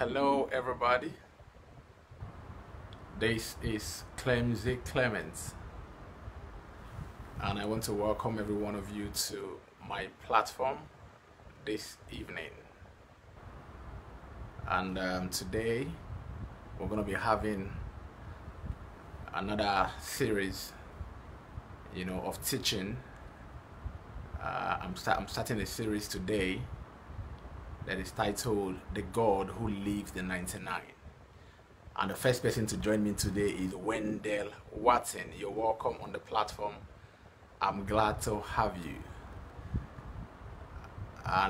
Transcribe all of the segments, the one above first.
Hello everybody, this is Clemzy Clements and I want to welcome every one of you to my platform this evening. And today we're going to be having another series, you know, of teaching. I'm starting a series today that is titled The God Who Leaves the 99. And the first person to join me today is Wendell Watson. You're welcome on the platform. I'm glad to have you.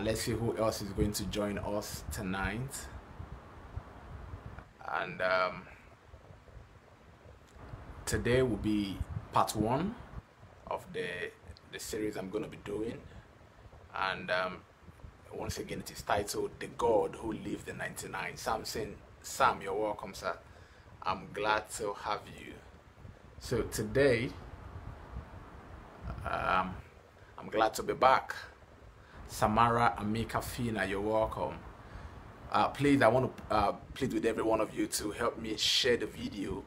Let's see who else is going to join us tonight. And today will be part one of the series I'm going to be doing. And once again, it is titled The God Who Leaves the 99. Sam, you're welcome, sir. I'm glad to have you. So today, I'm glad to be back. Samara Amika Fina, you're welcome. Please, I want to plead with every one of you to help me share the video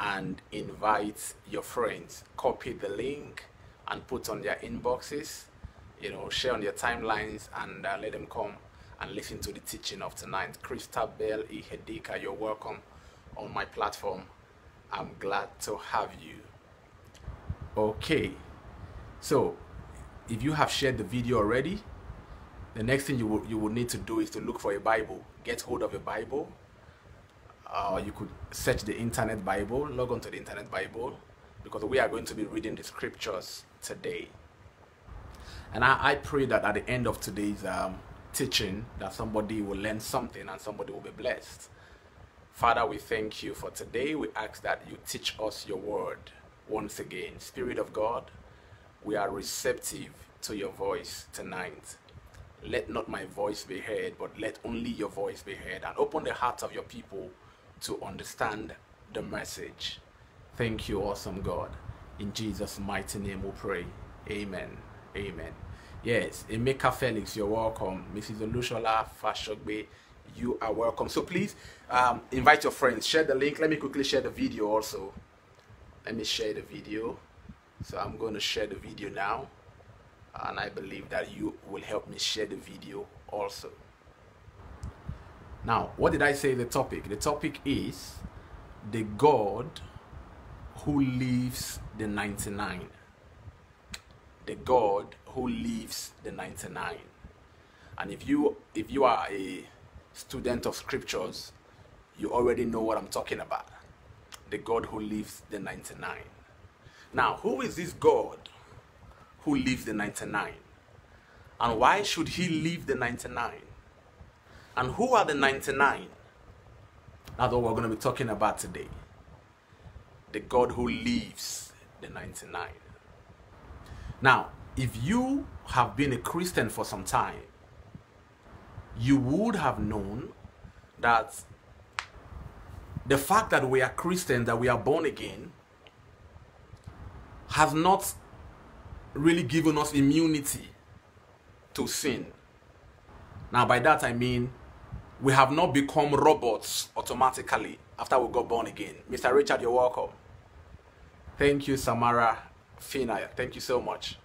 and invite your friends. Copy the link and put on their inboxes. You know, share on your timelines and let them come and listen to the teaching of tonight. Christabel Ihedika, you're welcome on my platform. I'm glad to have you. Okay, so if you have shared the video already, the next thing you will need to do is to look for a Bible. Get hold of a Bible. You could search the Internet Bible, log on to the Internet Bible, because we are going to be reading the scriptures today. And I pray that at the end of today's teaching, that somebody will learn something and somebody will be blessed. Father, we thank you for today. We ask that you teach us your word once again. Spirit of God, we are receptive to your voice tonight. Let not my voice be heard, but let only your voice be heard. And open the hearts of your people to understand the message. Thank you, awesome God. In Jesus' mighty name we pray. Amen. Amen. Yes, Emeka Felix, you're welcome. Mrs. Olushola Fashogbe, you are welcome. So please invite your friends. Share the link. Let me quickly share the video also. Let me share the video. So I'm going to share the video now. And I believe that you will help me share the video also. Now, what did I say the topic? The topic is the God who leaves the 99. The God who leaves the 99. And if you are a student of scriptures, you already know what I'm talking about. The God who leaves the 99. Now, who is this God who leaves the 99? And why should he leave the 99? And who are the 99? That's what we're going to be talking about today. The God who leaves the 99. Now, if you have been a Christian for some time, you would have known that the fact that we are Christians, that we are born again, has not really given us immunity to sin. Now, by that I mean we have not become robots automatically after we got born again. Mr. Richard, you're welcome. Thank you, Samara Finaya, thank you so much.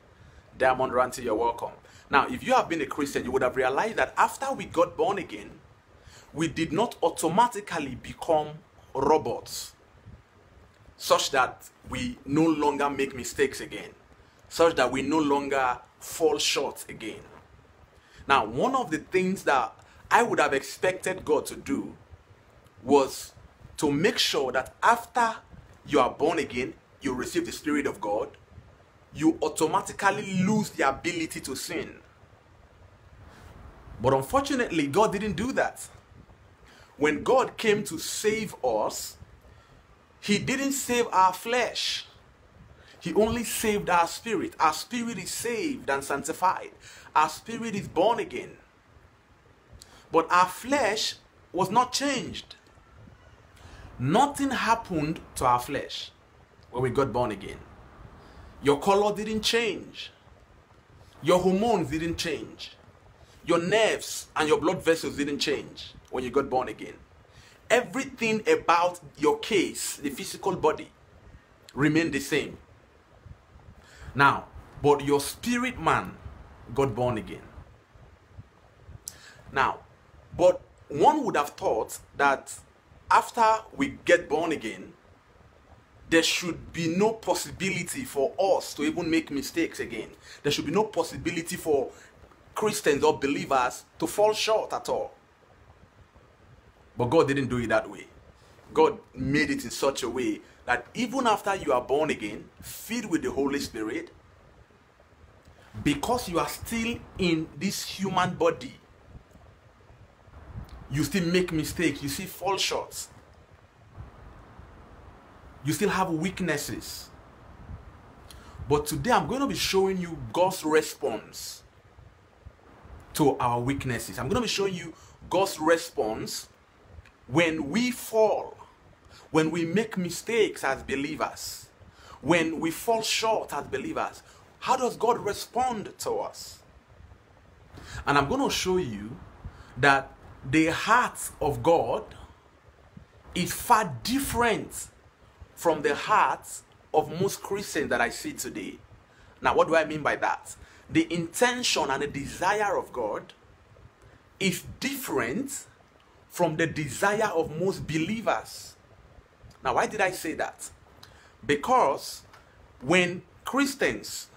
Diamond Ranty, you're welcome. Now, if you have been a Christian, you would have realized that after we got born again, we did not automatically become robots, such that we no longer make mistakes again, such that we no longer fall short again. Now, one of the things that I would have expected God to do was to make sure that after you are born again, you receive the Spirit of God, you automatically lose the ability to sin. But unfortunately, God didn't do that. When God came to save us, he didn't save our flesh. He only saved our spirit. Our spirit is saved and sanctified. Our spirit is born again. But our flesh was not changed. Nothing happened to our flesh when we got born again. Your color didn't change. Your hormones didn't change. Your nerves and your blood vessels didn't change when you got born again. Everything about your case, the physical body, remained the same. Now, but your spirit man got born again. Now, but one would have thought that after we get born again, there should be no possibility for us to even make mistakes again. There should be no possibility for Christians or believers to fall short at all. But God didn't do it that way. God made it in such a way that even after you are born again, filled with the Holy Spirit, because you are still in this human body, you still make mistakes, you still fall short. You still have weaknesses. But today I'm going to be showing you God's response to our weaknesses. I'm going to be showing you God's response when we fall, when we make mistakes as believers, when we fall short as believers. How does God respond to us? And I'm going to show you that the heart of God is far different from the heart of most Christians that I see today. Now, what do I mean by that? The intention and the desire of God is different from the desire of most believers. Now, why did I say that? Because when Christians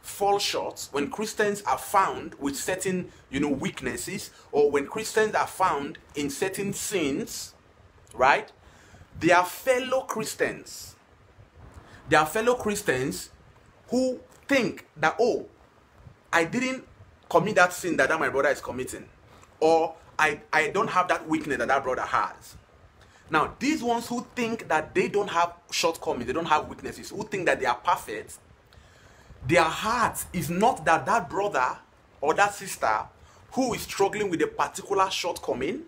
fall short, when Christians are found with certain, weaknesses, or when Christians are found in certain sins, right? They are fellow Christians who think that, oh, I didn't commit that sin that my brother is committing, or I don't have that weakness that brother has. Now, these ones who think that they don't have shortcomings, they don't have weaknesses, who think that they are perfect, their heart is not that brother or that sister who is struggling with a particular shortcoming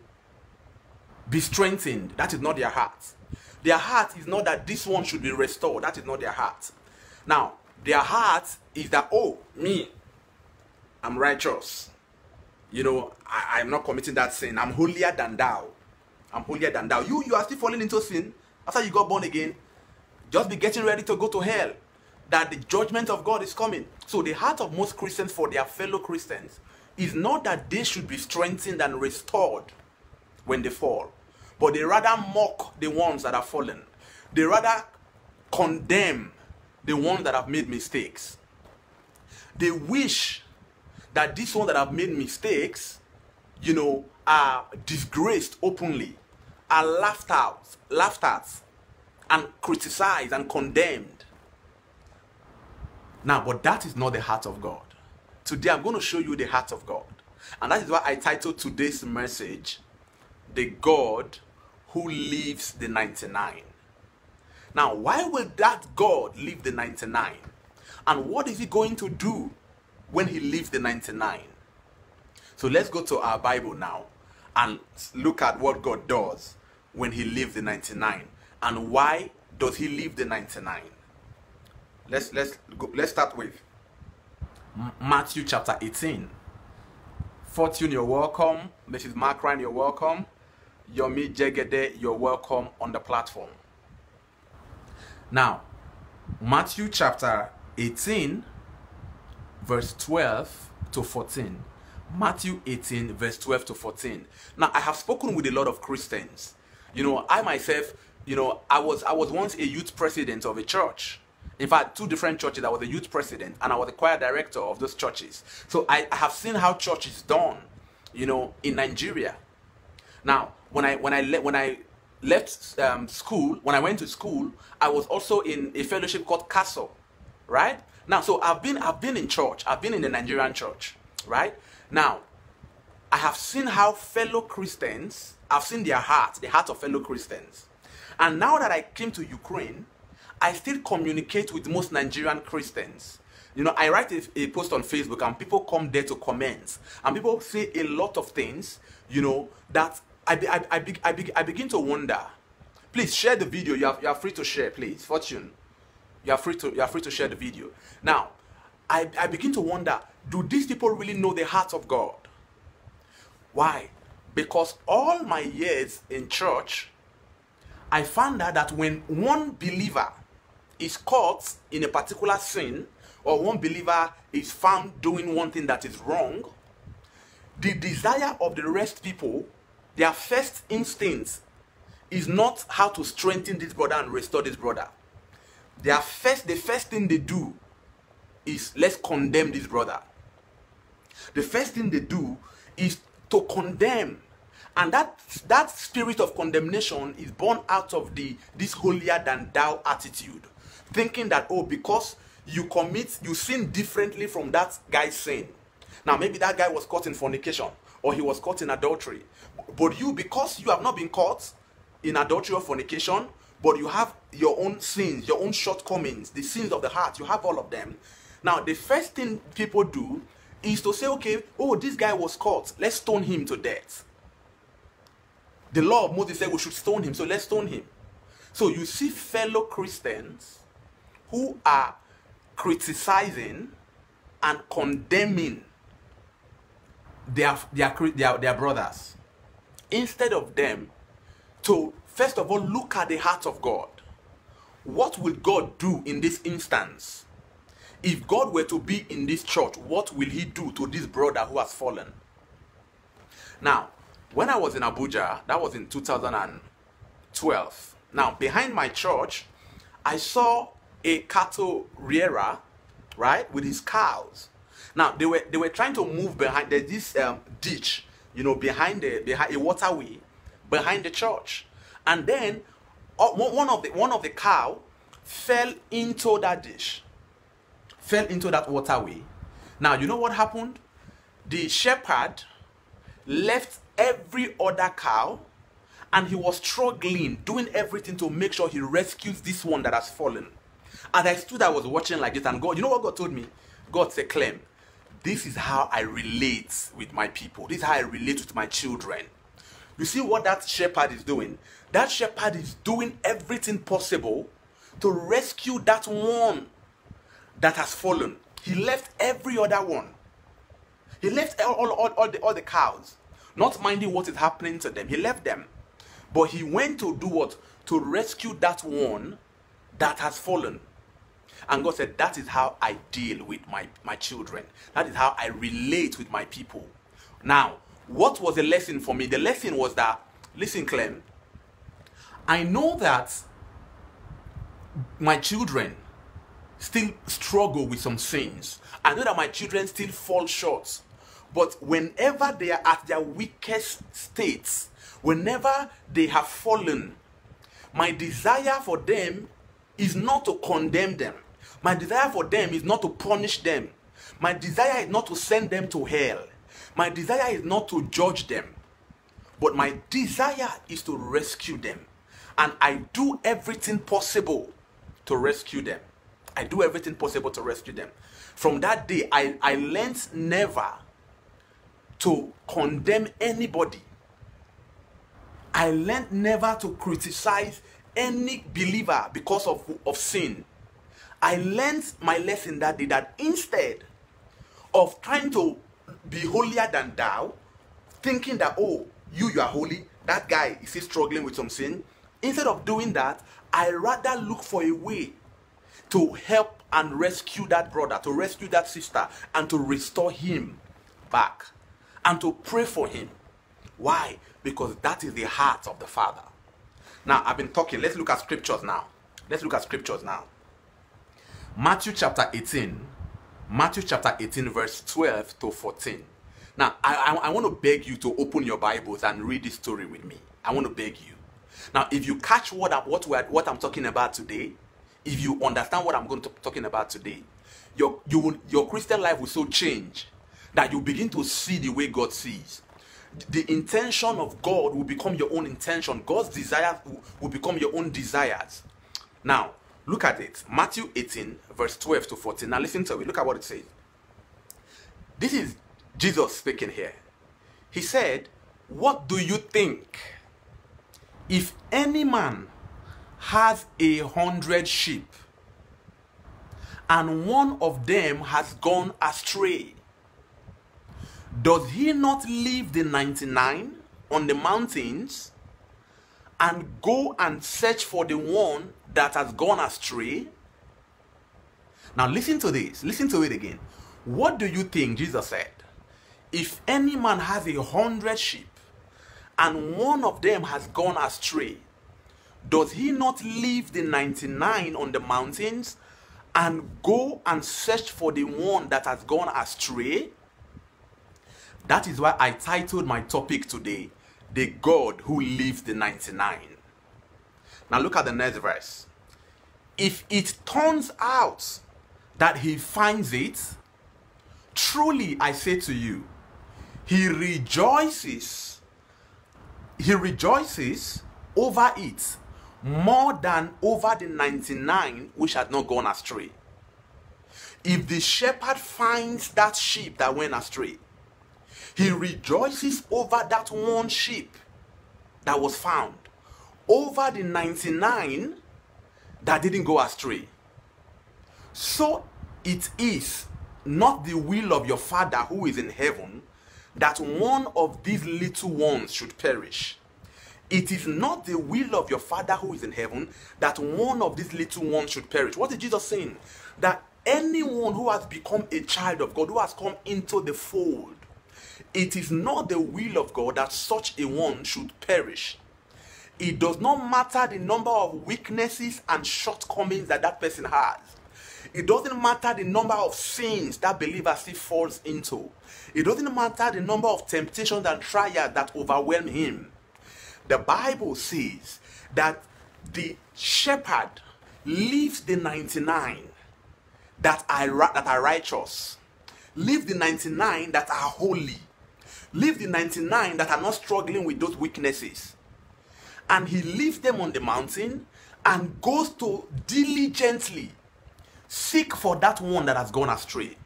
be strengthened. That is not their heart. Their heart is not that this one should be restored. That is not their heart. Now, their heart is that, oh, me, I'm righteous. I'm not committing that sin. I'm holier than thou. I'm holier than thou. You are still falling into sin after you got born again. Just be getting ready to go to hell. That the judgment of God is coming. So the heart of most Christians for their fellow Christians is not that they should be strengthened and restored when they fall, but they rather mock the ones that have fallen. They rather condemn the ones that have made mistakes. They wish that these ones that have made mistakes, are disgraced openly, are laughed at, and criticized and condemned. Now, but that is not the heart of God. Today, I'm going to show you the heart of God. And that is why I titled today's message, The God Who Leaves the 99. Now, why will that God leave the 99? And what is he going to do when he leaves the 99? So let's go to our Bible now and look at what God does when he leaves the 99. And why does he leave the 99? Let's start with Matthew chapter 18. Fortune, you're welcome. Mrs. Macran, you're welcome. Yomi Jegede, you're welcome on the platform. Now, Matthew chapter 18, verse 12 to 14. Matthew 18, verse 12 to 14. Now, I have spoken with a lot of Christians. I myself, I was once a youth president of a church. In fact, two different churches. I was a youth president and I was the choir director of those churches. So I have seen how church is done, in Nigeria. Now, when I left school, when I went to school, I was also in a fellowship called KASO, right? Now, so I've been in church. I've been in the Nigerian church, right? Now, I have seen how fellow Christians, I've seen their heart, the heart of fellow Christians. And now that I came to Ukraine, I still communicate with most Nigerian Christians. I write a post on Facebook and people come there to comment. And people say a lot of things, that I begin to wonder. Please share the video. You are free to share, please. Fortune, you are free to share the video. Now, I begin to wonder, do these people really know the heart of God? Why? Because all my years in church, I found out that when one believer is caught in a particular sin, or one believer is found doing one thing that is wrong, the desire of the rest people, their first instinct is not how to strengthen this brother and restore this brother. The first thing they do is, let's condemn this brother. The first thing they do is to condemn. And that spirit of condemnation is born out of this holier-than-thou attitude. Thinking that, oh, because you sin differently from that guy's sin. Now, maybe that guy was caught in fornication, or he was caught in adultery. But you, because you have not been caught in adultery or fornication, but you have your own sins, your own shortcomings, the sins of the heart, you have all of them. Now, the first thing people do is to say, okay, oh, this guy was caught, let's stone him to death. The law of Moses said we should stone him, so let's stone him. So you see fellow Christians who are criticizing and condemning their brothers, instead of them to, first of all, look at the heart of God. What will God do in this instance? If God were to be in this church, what will he do to this brother who has fallen? Now, when I was in Abuja, that was in 2012. Now, behind my church, I saw a cattle rearer, right, with his cows. Now, they were trying to move behind. There's this ditch, you know, behind a waterway, behind the church. And then one of the cow fell into that ditch, fell into that waterway. Now, you know what happened? The shepherd left every other cow, and he was struggling, doing everything to make sure he rescues this one that has fallen. And I stood, I was watching like this, and God, you know what God told me? God said, Clem, this is how I relate with my people. This is how I relate with my children. You see what that shepherd is doing? That shepherd is doing everything possible to rescue that one that has fallen. He left every other one. He left all the cows, not minding what is happening to them. He left them. But he went to do what? To rescue that one that has fallen. And God said, that is how I deal with my children. That is how I relate with my people. Now, what was the lesson for me? The lesson was that, listen, Clem, I know that my children still struggle with some sins. I know that my children still fall short. But whenever they are at their weakest states, whenever they have fallen, my desire for them is not to condemn them. My desire for them is not to punish them. My desire is not to send them to hell. My desire is not to judge them. But my desire is to rescue them. And I do everything possible to rescue them. I do everything possible to rescue them. From that day, I learned never to condemn anybody. I learned never to criticize any believer because of sin. I learned my lesson that day, that instead of trying to be holier than thou, thinking that, oh, you are holy, that guy is still struggling with some sin, instead of doing that, I rather look for a way to help and rescue that brother, to rescue that sister, and to restore him back, and to pray for him. Why? Because that is the heart of the Father. Now, I've been talking. Let's look at scriptures now. Let's look at scriptures now. Matthew chapter 18. Matthew chapter 18, verse 12 to 14. Now, I want to beg you to open your Bibles and read this story with me. I want to beg you. Now, if you catch what I'm talking about today, if you understand what I'm going to be talking about today, your Christian life will so change that you begin to see the way God sees. The intention of God will become your own intention. God's desire will become your own desires. Now, look at it. Matthew 18, verse 12 to 14. Now, listen to it. Look at what it says. This is Jesus speaking here. He said, what do you think? If any man has 100 sheep, and one of them has gone astray, Does he not leave the 99 on the mountains and go and search for the one that has gone astray? Now listen to this. Listen to it again. What do you think Jesus said? If any man has 100 sheep and one of them has gone astray, does he not leave the 99 on the mountains and go and search for the one that has gone astray? That is why I titled my topic today, The God Who Leaves the 99. Now look at the next verse. If it turns out that he finds it, truly I say to you, he rejoices over it more than over the 99 which had not gone astray. If the shepherd finds that sheep that went astray, he rejoices over that one sheep that was found, over the 99 that didn't go astray. So it is not the will of your Father who is in heaven that one of these little ones should perish. It is not the will of your Father who is in heaven that one of these little ones should perish. What is Jesus saying? That anyone who has become a child of God, who has come into the fold, it is not the will of God that such a one should perish. It does not matter the number of weaknesses and shortcomings that that person has. It doesn't matter the number of sins that believer still falls into. It doesn't matter the number of temptations and trials that overwhelm him. The Bible says that the shepherd leaves the 99 that are righteous, leave the 99 that are holy, leave the 99 that are not struggling with those weaknesses, and he leaves them on the mountain and goes to diligently seek for that one that has gone astray.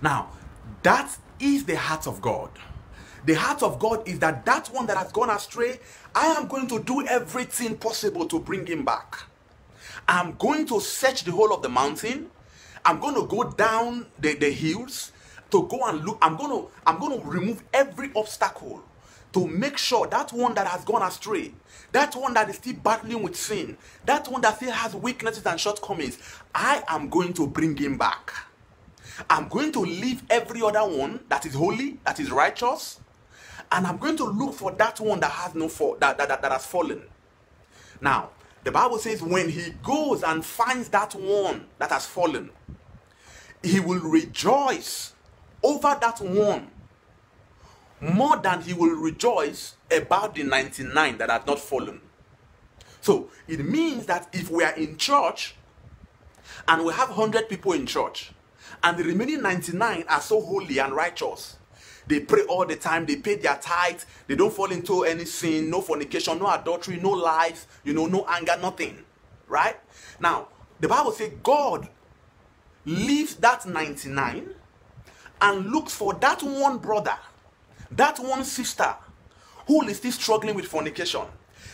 Now, that is the heart of God. The heart of God is that that one that has gone astray, I am going to do everything possible to bring him back. I'm going to search the whole of the mountain. I'm going to go down the hills to go and look. I'm going to remove every obstacle to make sure that one that has gone astray, that one that is still battling with sin, that one that still has weaknesses and shortcomings, I am going to bring him back. I'm going to leave every other one that is holy, that is righteous, and I'm going to look for that one that has no fault, that has fallen. Now, the Bible says when he goes and finds that one that has fallen, he will rejoice over that one more than he will rejoice about the 99 that have not fallen. So it means that if we are in church and we have 100 people in church and the remaining 99 are so holy and righteous, they pray all the time, they pay their tithes, they don't fall into any sin, no fornication, no adultery, no lies, no anger, nothing, right? Now, the Bible says God leaves that 99 and looks for that one brother, that one sister who is still struggling with fornication.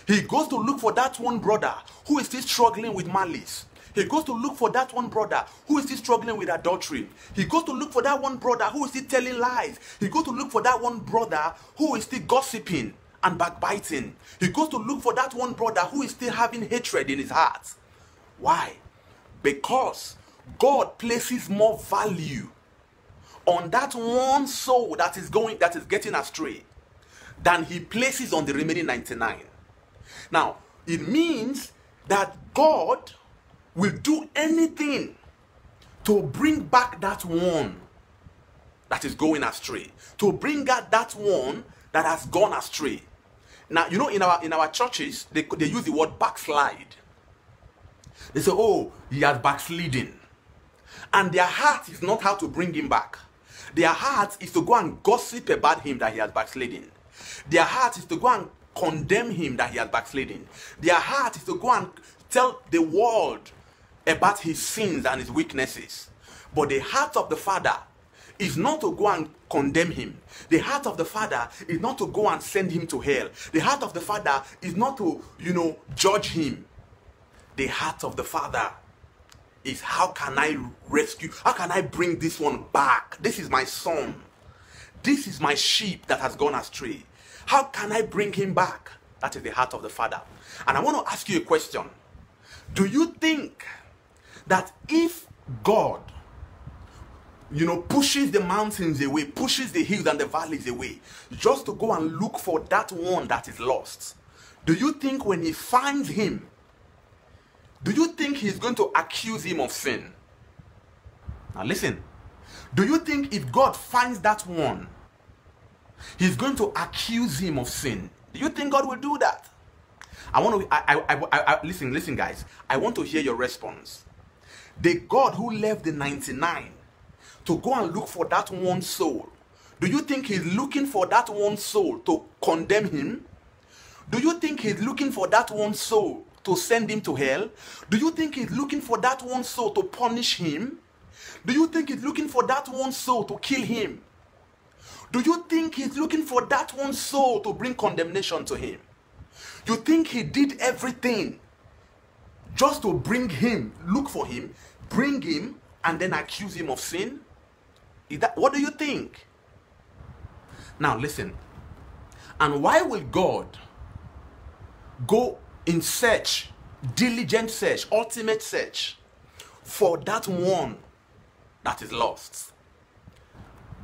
He goes to look for that one brother who is still struggling with malice. He goes to look for that one brother who is still struggling with adultery. He goes to look for that one brother who is still telling lies. He goes to look for that one brother who is still gossiping and backbiting. He goes to look for that one brother who is still having hatred in his heart. Why? Because God places more value on that one soul that is getting astray than he places on the remaining 99. Now, it means that God will do anything to bring back that one that is going astray, to bring out that one that has gone astray. Now, you know, in our churches, they use the word backslide. They say, oh, he has backslidden. And their heart is not how to bring him back. Their heart is to go and gossip about him that he has backslidden. Their heart is to go and condemn him that he has backslidden. Their heart is to go and tell the world about his sins and his weaknesses. But the heart of the Father is not to go and condemn him. The heart of the Father is not to go and send him to hell. The heart of the Father is not to, judge him. The heart of the Father is, how can I rescue? How can I bring this one back? This is my son. This is my sheep that has gone astray. How can I bring him back? That is the heart of the Father. And I want to ask you a question. Do you think that if God, you know, pushes the mountains away, pushes the hills and the valleys away, just to go and look for that one that is lost, do you think when he finds him, do you think he's going to accuse him of sin? Now listen, do you think if God finds that one, he's going to accuse him of sin? Do you think God will do that? I want to, listen guys, I want to hear your response. The God who left the 99 to go and look for that one soul, do you think he's looking for that one soul to condemn him? Do you think he's looking for that one soul to send him to hell? Do you think he's looking for that one soul to punish him? Do you think he's looking for that one soul to kill him? Do you think he's looking for that one soul to bring condemnation to him? You think he did everything just to bring him, look for him, bring him, and then accuse him of sin? Is that, what do you think? Now listen, and why will God go in search, diligent search, ultimate search, for that one that is lost?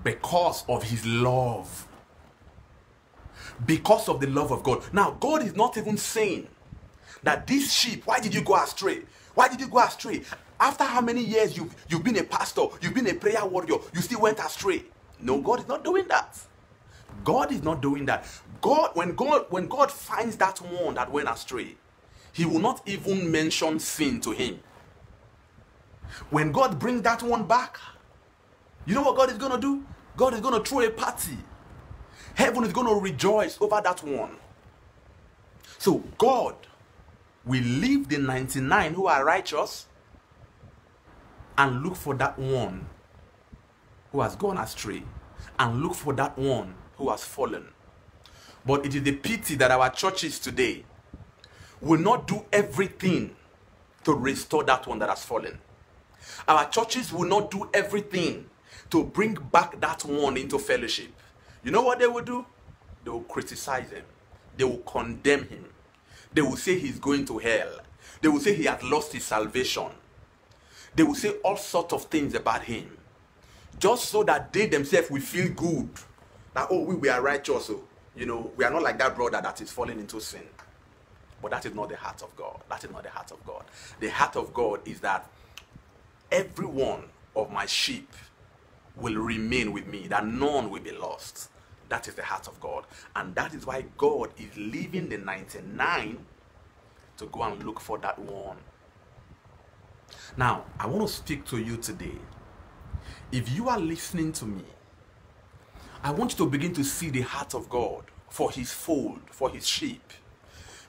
Because of his love. Because of the love of God. Now, God is not even saying that this sheep, why did you go astray? Why did you go astray? After how many years you've been a pastor, you've been a prayer warrior, you still went astray. No, God is not doing that. God is not doing that. When God finds that one that went astray, he will not even mention sin to him. When God brings that one back, you know what God is going to do? God is going to throw a party. Heaven is going to rejoice over that one. So God will leave the 99 who are righteous and look for that one who has gone astray, and look for that one who has fallen. But it is a pity that our churches today will not do everything to restore that one that has fallen. Our churches will not do everything to bring back that one into fellowship. You know what they will do? They will criticize him. They will condemn him. They will say he's going to hell. They will say he has lost his salvation. They will say all sorts of things about him, just so that they themselves will feel good. That, oh, we are righteous, so, you know, we are not like that brother that is falling into sin. But that is not the heart of God. That is not the heart of God. The heart of God is that every one of my sheep will remain with me, that none will be lost. That is the heart of God. And that is why God is leaving the 99 to go and look for that one. Now, I want to speak to you today. If you are listening to me, I want you to begin to see the heart of God for his fold, for his sheep.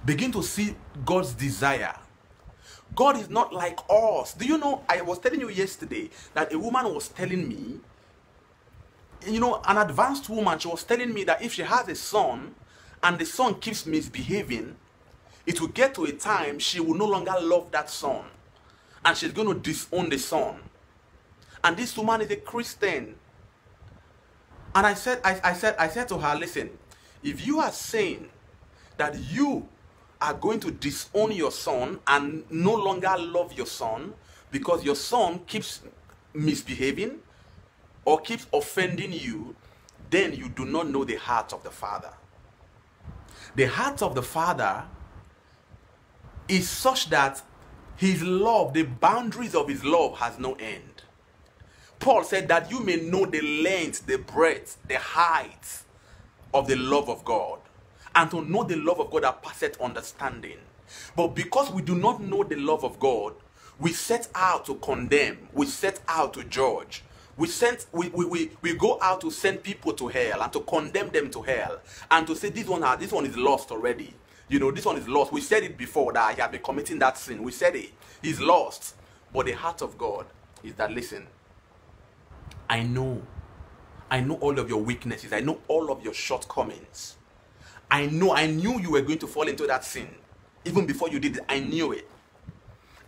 Begin to see God's desire. God is not like us. Do you know, I was telling you yesterday that a woman was telling me, you know, an advanced woman, she was telling me that if she has a son and the son keeps misbehaving, it will get to a time she will no longer love that son. And she's going to disown the son. And this woman is a Christian. And I said to her, listen, if you are saying that you are going to disown your son and no longer love your son because your son keeps misbehaving or keeps offending you, then you do not know the heart of the Father. The heart of the Father is such that his love, the boundaries of his love has no end. Paul said that you may know the length, the breadth, the height of the love of God, and to know the love of God that passeth understanding. But because we do not know the love of God, we set out to condemn, we set out to judge, we go out to send people to hell and to condemn them to hell and to say this one is lost already. You know, this one is lost. We said it before that he had been committing that sin. We said it. He's lost. But the heart of God is that, listen, I know all of your weaknesses. I know all of your shortcomings. I knew you were going to fall into that sin. Even before you did it, I knew it.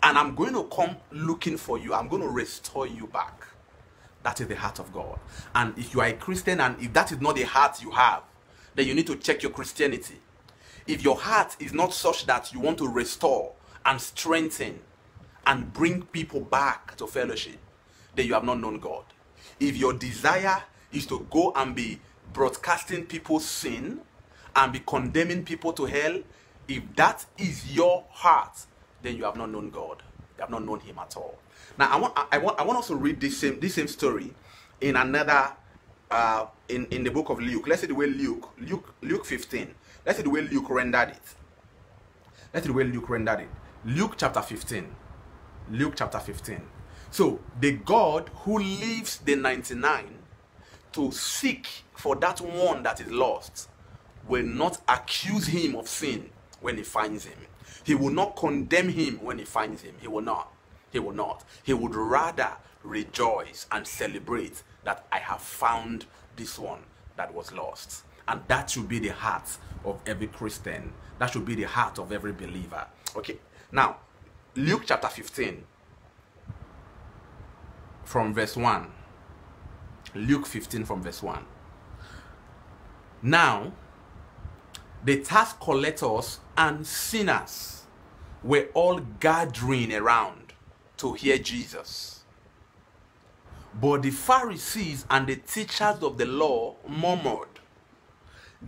And I'm going to come looking for you. I'm going to restore you back. That is the heart of God. And if you are a Christian and if that is not the heart you have, then you need to check your Christianity. If your heart is not such that you want to restore and strengthen and bring people back to fellowship, then you have not known God. If your desire is to go and be broadcasting people's sin and be condemning people to hell, if that is your heart, then you have not known God. You have not known Him at all. Now, I want us to read this same story in another in the book of Luke. Let's see the way Luke 15. Let's see the way Luke rendered it. Let's see the way Luke rendered it. Luke chapter 15. Luke chapter 15. So the God who leaves the 99 to seek for that one that is lost will not accuse him of sin when he finds him. He will not condemn him when he finds him. He will not. He will not. He would rather rejoice and celebrate that I have found this one that was lost. And that should be the heart of every Christian. That should be the heart of every believer. Okay. Now, Luke chapter 15 from verse 1. Luke 15 from verse 1. Now, the tax collectors and sinners were all gathering around to hear Jesus. But the Pharisees and the teachers of the law murmured,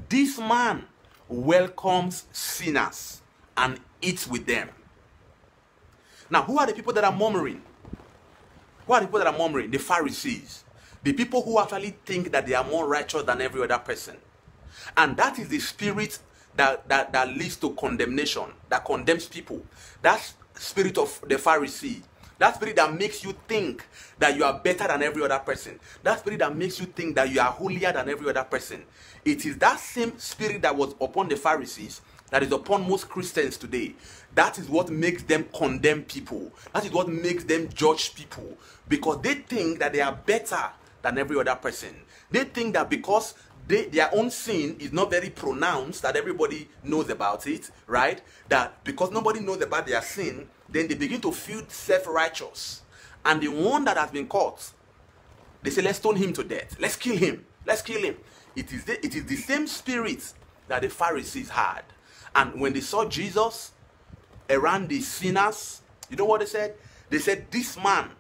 "This man welcomes sinners and eats with them." Now, who are the people that are murmuring? Who are the people that are murmuring? The Pharisees. The people who actually think that they are more righteous than every other person. And that is the spirit that leads to condemnation, that condemns people. That spirit of the Pharisee, that spirit that makes you think that you are better than every other person, that spirit that makes you think that you are holier than every other person. It is that same spirit that was upon the Pharisees that is upon most Christians today. That is what makes them condemn people. That is what makes them judge people, because they think that they are better than every other person. They think that because their own sin is not very pronounced, that everybody knows about it, right? That because nobody knows about their sin, then they begin to feel self-righteous. And the one that has been caught, they say, let's stone him to death. Let's kill him. Let's kill him. It is the same spirit that the Pharisees had. And when they saw Jesus around the sinners, you know what they said? They said, "This man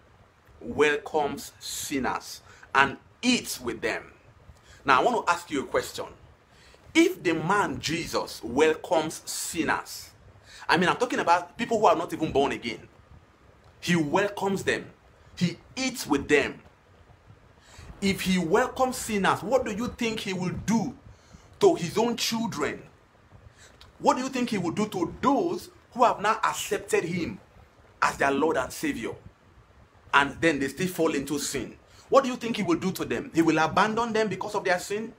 welcomes sinners and eats with them." Now, I want to ask you a question. If the man Jesus welcomes sinners, I mean, I'm talking about people who are not even born again. He welcomes them. He eats with them. If he welcomes sinners, what do you think he will do to his own children? What do you think he will do to those who have now accepted him as their Lord and Savior, and then they still fall into sin? What do you think he will do to them? He will abandon them because of their sin?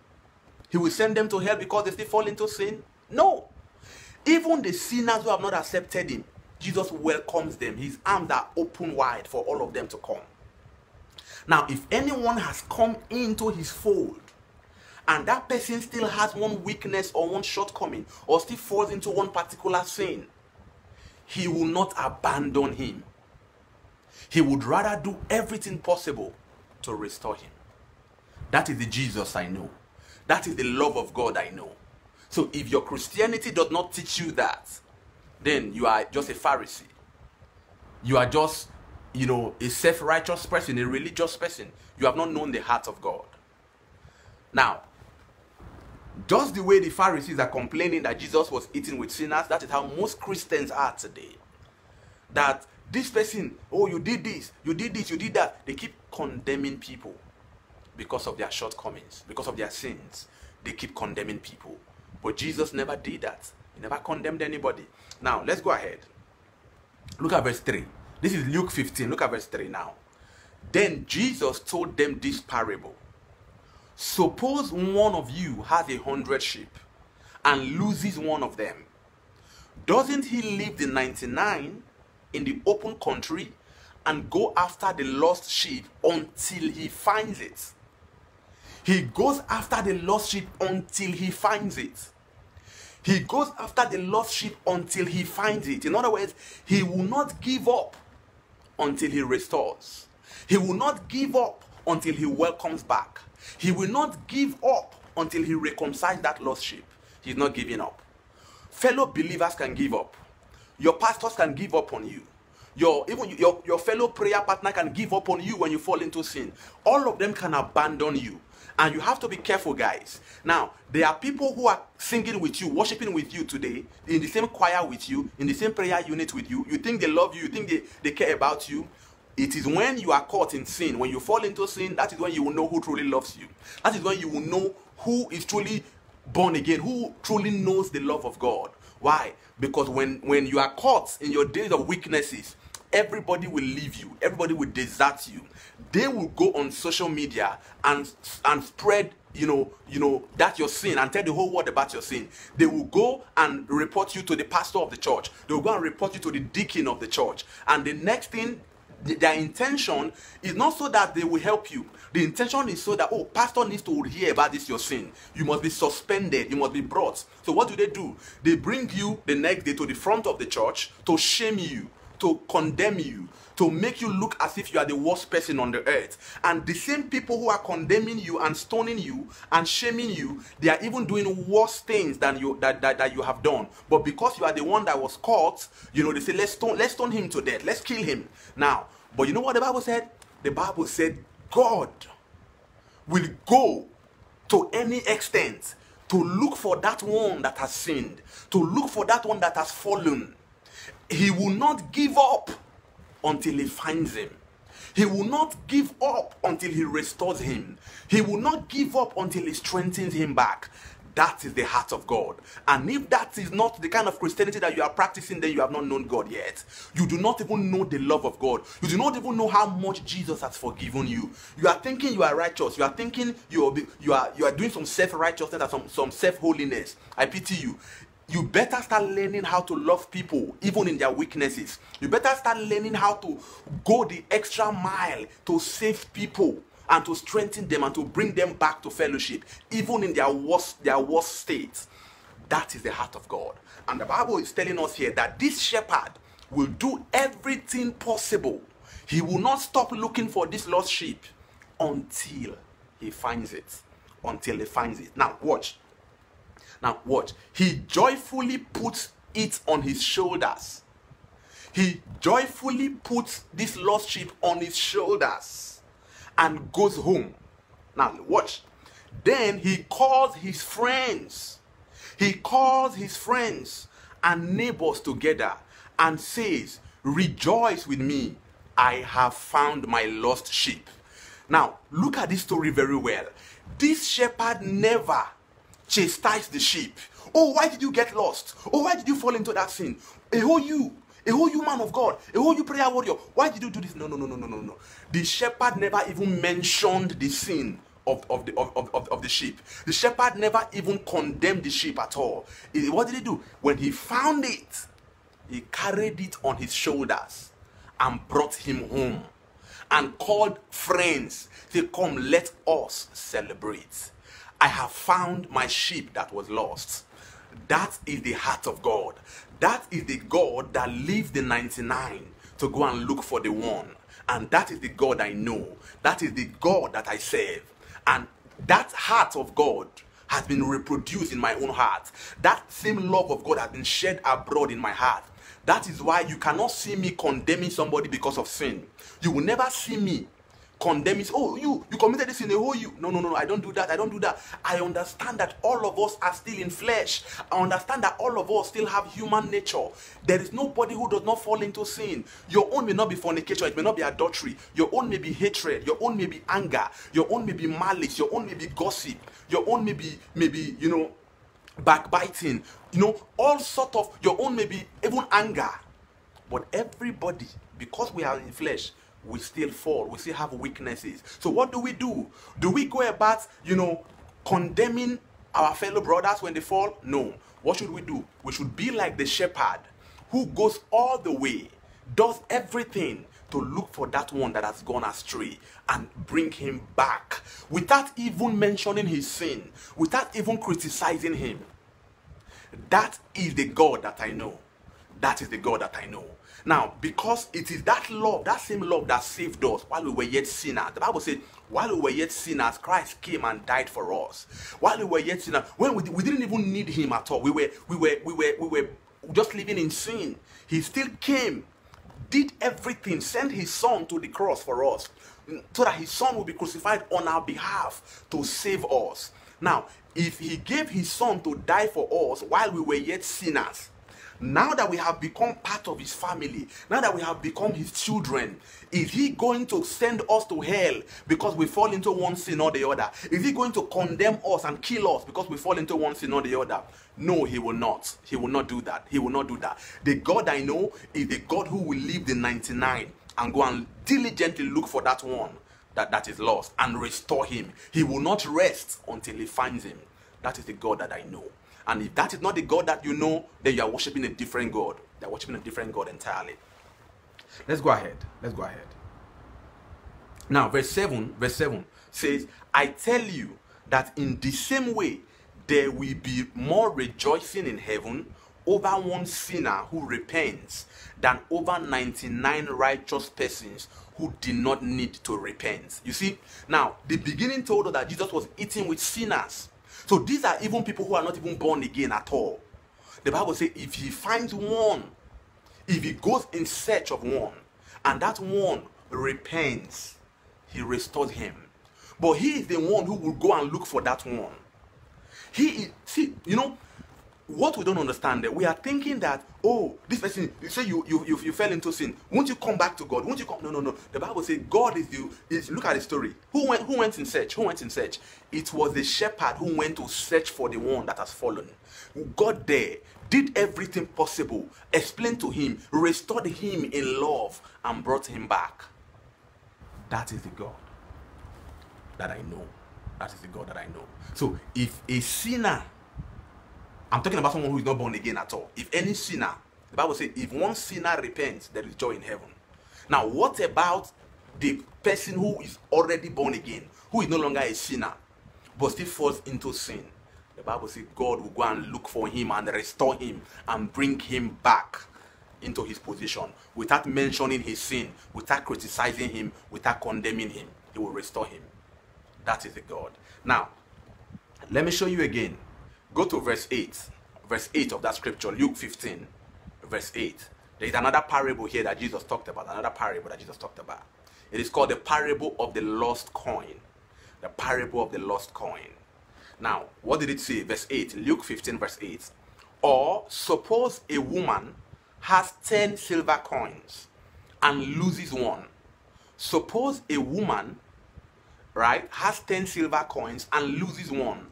He will send them to hell because they still fall into sin? No. Even the sinners who have not accepted him, Jesus welcomes them. His arms are open wide for all of them to come. Now, if anyone has come into his fold and that person still has one weakness or one shortcoming or still falls into one particular sin, he will not abandon him. He would rather do everything possible to restore him. That is the Jesus I know. That is the love of God I know. So if your Christianity does not teach you that, then you are just a Pharisee. You are just, you know, a self-righteous person, a religious person. You have not known the heart of God. Now, just the way the Pharisees are complaining that Jesus was eating with sinners, that is how most Christians are today. That this person, oh, you did this, you did this, you did that. They keep condemning people because of their shortcomings, because of their sins. They keep condemning people. But Jesus never did that. He never condemned anybody. Now, let's go ahead. Look at verse 3. This is Luke 15. Look at verse 3 now. Then Jesus told them this parable. Suppose one of you has 100 sheep and loses one of them. Doesn't he leave the 99 in the open country and go after the lost sheep until he finds it? He goes after the lost sheep until he finds it. He goes after the lost sheep until he finds it. In other words, he will not give up until he restores. He will not give up until he welcomes back. He will not give up until he reconciles that lost sheep. He's not giving up. Fellow believers can give up. Your pastors can give up on you. Even your fellow prayer partner can give up on you when you fall into sin. All of them can abandon you. And you have to be careful, guys. Now, there are people who are singing with you, worshiping with you today, in the same choir with you, in the same prayer unit with you. You think they love you. You think they care about you. It is when you are caught in sin, when you fall into sin, that is when you will know who truly loves you. That is when you will know who is truly born again, who truly knows the love of God. Why? Because when you are caught in your days of weaknesses, everybody will leave you. Everybody will desert you. They will go on social media and spread, that your sin, and tell the whole world about your sin. They will go and report you to the pastor of the church. They will go and report you to the deacon of the church. And the next thing, their intention is not so that they will help you. The intention is so that, oh, pastor needs to hear about this, your sin. You must be suspended. You must be brought. So what do? They bring you the next day to the front of the church to shame you, to condemn you, to make you look as if you are the worst person on the earth. And the same people who are condemning you and stoning you and shaming you, they are even doing worse things than that you have done. But because you are the one that was caught, they say, let's stone him to death. Let's kill him now. But you know what the Bible said? The Bible said God will go to any extent to look for that one that has sinned, to look for that one that has fallen. He will not give up until he finds him. He will not give up until he restores him. He will not give up until he strengthens him back. That is the heart of God. And if that is not the kind of Christianity that you are practicing, then you have not known God yet. You do not even know the love of God. You do not even know how much Jesus has forgiven you. You are thinking you are righteous. You are thinking you are doing some self-righteousness or some self-holiness. I pity you. You better start learning how to love people, even in their weaknesses. You better start learning how to go the extra mile to save people and to strengthen them and to bring them back to fellowship, even in their worst states. That is the heart of God. And the Bible is telling us here that this shepherd will do everything possible. He will not stop looking for this lost sheep until he finds it. Until he finds it. Now, watch. Now watch, he joyfully puts it on his shoulders. He joyfully puts this lost sheep on his shoulders and goes home. Now watch, then he calls his friends. He calls his friends and neighbors together and says, "Rejoice with me, I have found my lost sheep." Now look at this story very well. This shepherd never chastise the sheep. Oh, why did you get lost? Oh, why did you fall into that sin? A whole you man of God, a whole you prayer warrior, why did you do this? No. The shepherd never even mentioned the sin of the sheep. The shepherd never even condemned the sheep at all. What did he do? When he found it, he carried it on his shoulders and brought him home and called friends. Say, "Come, let us celebrate. I have found my sheep that was lost." That is the heart of God. That is the God that leaves the 99 to go and look for the one. And that is the God I know. That is the God that I serve. And that heart of God has been reproduced in my own heart. That same love of God has been shed abroad in my heart. That is why you cannot see me condemning somebody because of sin. You will never see me condemning, "Oh, you committed this sin. Oh, you." No, I don't do that. I don't do that. I understand that all of us are still in flesh. I understand that all of us still have human nature. There is nobody who does not fall into sin. Your own may not be fornication. It may not be adultery. Your own may be hatred. Your own may be anger. Your own may be malice. Your own may be gossip. Your own may be, backbiting. All sort of, your own may be even anger. But everybody, because we are in flesh, we still fall. We still have weaknesses. So what do we do? Do we go about, condemning our fellow brothers when they fall? No. What should we do? We should be like the shepherd who goes all the way, does everything to look for that one that has gone astray and bring him back without even mentioning his sin, without even criticizing him. That is the God that I know. That is the God that I know. Now, because it is that love, that same love that saved us while we were yet sinners. The Bible says, while we were yet sinners, Christ came and died for us. While we were yet sinners, when we didn't even need him at all. We were just living in sin. He still came, did everything, sent his son to the cross for us, so that his son will be crucified on our behalf to save us. Now, if he gave his son to die for us while we were yet sinners, now that we have become part of his family, now that we have become his children, is he going to send us to hell because we fall into one sin or the other? Is he going to condemn us and kill us because we fall into one sin or the other? No, he will not. He will not do that. He will not do that. The God I know is the God who will leave the 99 and go and diligently look for that one that is lost and restore him. He will not rest until he finds him. That is the God that I know. And if that is not the God that you know, then you are worshiping a different God. You are worshiping a different God entirely. Let's go ahead. Let's go ahead. Now, verse 7 says, I tell you that in the same way, there will be more rejoicing in heaven over one sinner who repents than over 99 righteous persons who did not need to repent. You see, now, the beginning told us that Jesus was eating with sinners. So these are even people who are not even born again at all. The Bible says if he finds one, if he goes in search of one, and that one repents, he restores him. But he is the one who will go and look for that one. He is, see, you know, what we don't understand, we are thinking that, oh, this person, say you fell into sin. Won't you come back to God? Won't you come? No, no, no. The Bible says God is you. Look at the story. Who went in search? Who went in search? It was the shepherd who went to search for the one that has fallen. God there did everything possible, explained to him, restored him in love, and brought him back. That is the God that I know. That is the God that I know. So if a sinner, I'm talking about someone who is not born again at all. If any sinner, the Bible says, if one sinner repents, there is joy in heaven. Now, what about the person who is already born again, who is no longer a sinner, but still falls into sin? The Bible says God will go and look for him and restore him and bring him back into his position without mentioning his sin, without criticizing him, without condemning him. He will restore him. That is the God. Now, let me show you again. Go to verse 8. Verse 8 of that scripture, Luke 15, verse 8. There is another parable here that Jesus talked about, another parable that Jesus talked about. It is called the parable of the lost coin. The parable of the lost coin. Now, what did it say? Verse 8, Luke 15, verse 8. Or suppose a woman has 10 silver coins and loses one. Suppose a woman, right, has 10 silver coins and loses one.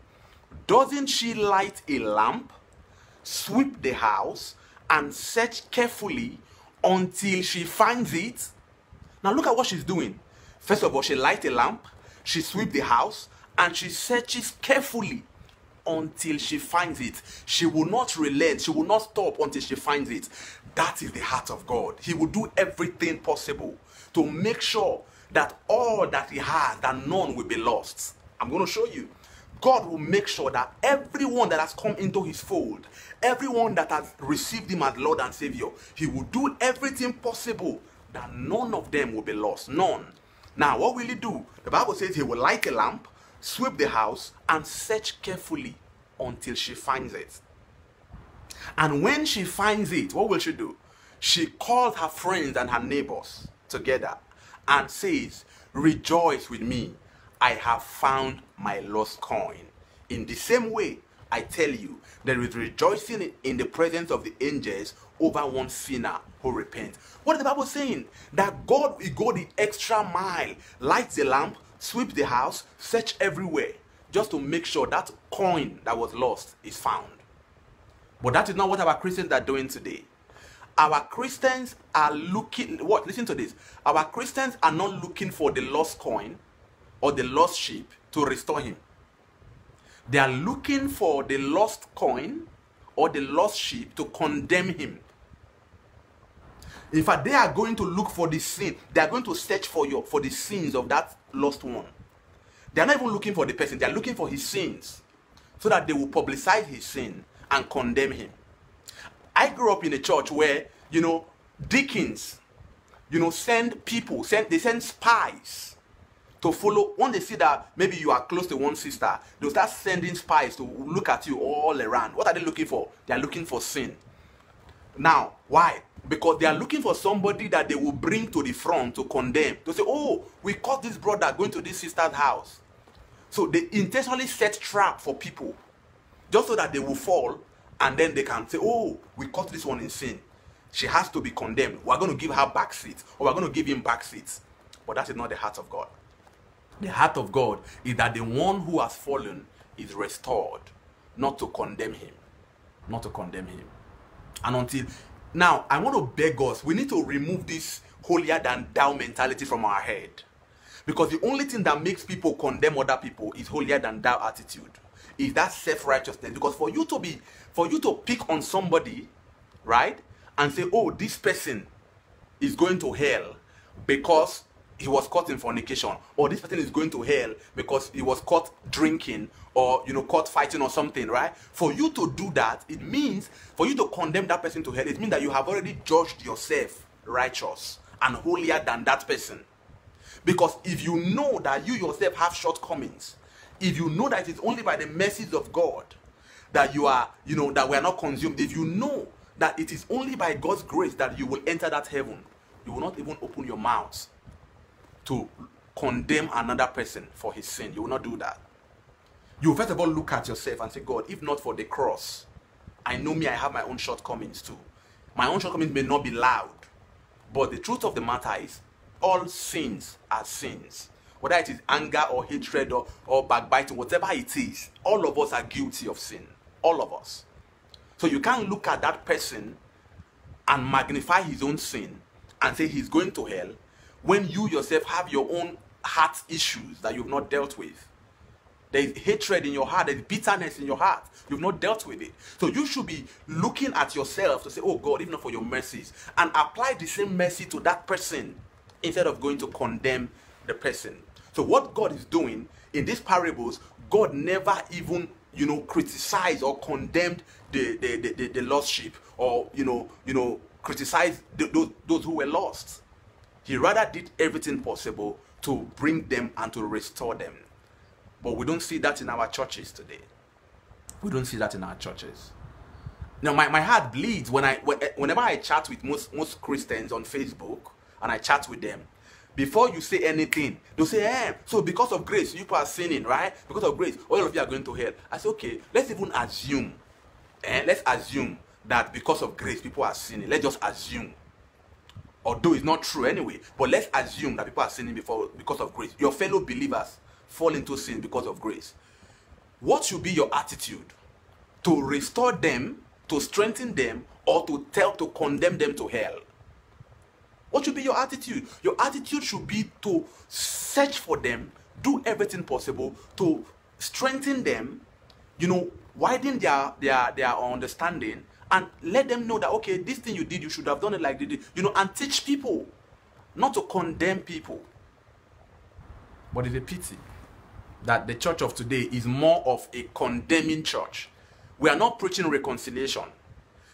Doesn't she light a lamp, sweep the house, and search carefully until she finds it? Now look at what she's doing. First of all, she lights a lamp, she sweeps the house, and she searches carefully until she finds it. She will not relent, she will not stop until she finds it. That is the heart of God. He will do everything possible to make sure that all that he has, that none will be lost. I'm going to show you. God will make sure that everyone that has come into his fold, everyone that has received him as Lord and Savior, he will do everything possible that none of them will be lost. None. Now, what will he do? The Bible says he will light a lamp, sweep the house, and search carefully until she finds it. And when she finds it, what will she do? She calls her friends and her neighbors together and says, "Rejoice with me. I have found my lost coin." In the same way, I tell you, there is rejoicing in the presence of the angels over one sinner who repents. What is the Bible saying? That God will go the extra mile, light the lamp, sweep the house, search everywhere, just to make sure that coin that was lost is found. But that is not what our Christians are doing today. Our Christians are looking, what? Listen to this. Our Christians are not looking for the lost coin or the lost sheep to restore him. They are looking for the lost coin or the lost sheep to condemn him. In fact, they are going to look for the sin. They are going to search for the sins of that lost one. They are not even looking for the person. They are looking for his sins so that they will publicize his sin and condemn him. I grew up in a church where, you know, deacons, you know, send people, they send spies to follow. When they see that maybe you are close to one sister, they'll start sending spies to look at you all around. What are they looking for? They are looking for sin. Now, why? Because they are looking for somebody that they will bring to the front to condemn. To say, oh, we caught this brother going to this sister's house. So they intentionally set trap for people, just so that they will fall, and then they can say, oh, we caught this one in sin. She has to be condemned. We're going to give her back seats, or we're going to give him back seats. But that is not the heart of God. The heart of God is that the one who has fallen is restored, not to condemn him. Not to condemn him. And until now, I want to beg us, we need to remove this holier-than-thou mentality from our head. Because the only thing that makes people condemn other people is holier-than-thou attitude. Is that self-righteousness. Because for you to pick on somebody, right, and say, oh, this person is going to hell because he was caught in fornication, or this person is going to hell because he was caught drinking, or, you know, caught fighting or something, right? For you to do that, it means, for you to condemn that person to hell, it means that you have already judged yourself righteous and holier than that person. Because if you know that you yourself have shortcomings, if you know that it's only by the mercies of God that you are, you know, that we are not consumed, if you know that it is only by God's grace that you will enter that heaven, you will not even open your mouth to condemn another person for his sin. You will not do that. You first of all look at yourself and say, God, if not for the cross, I know me, I have my own shortcomings too. My own shortcomings may not be loud, but the truth of the matter is, all sins are sins. Whether it is anger or hatred or backbiting, whatever it is, all of us are guilty of sin. All of us. So you can't look at that person and magnify his own sin and say he's going to hell when you yourself have your own heart issues that you've not dealt with. There is hatred in your heart. There is bitterness in your heart. You've not dealt with it. So you should be looking at yourself to say, oh God, even for your mercies, and apply the same mercy to that person instead of going to condemn the person. So what God is doing in these parables, God never even, you know, criticized or condemned the lost sheep, or, you know, criticized those who were lost. He rather did everything possible to bring them and to restore them. But we don't see that in our churches today. We don't see that in our churches. Now, my heart bleeds whenever I chat with most Christians on Facebook, and I chat with them. Before you say anything, they'll say, hey, so because of grace, you people are sinning, right? Because of grace, all of you are going to hell. I say, okay, let's even assume. Let's assume that because of grace, people are sinning. Let's just assume. Although it's not true anyway, but let's assume that people are sinning because of grace. Your fellow believers fall into sin because of grace. What should be your attitude? To restore them, to strengthen them, or to condemn them to hell? What should be your attitude? Your attitude should be to search for them, do everything possible to strengthen them, you know, widen their understanding, and let them know that, okay, this thing you did, you should have done it like this, you know, and teach people, not to condemn people. But it's a pity that the church of today is more of a condemning church. We are not preaching reconciliation.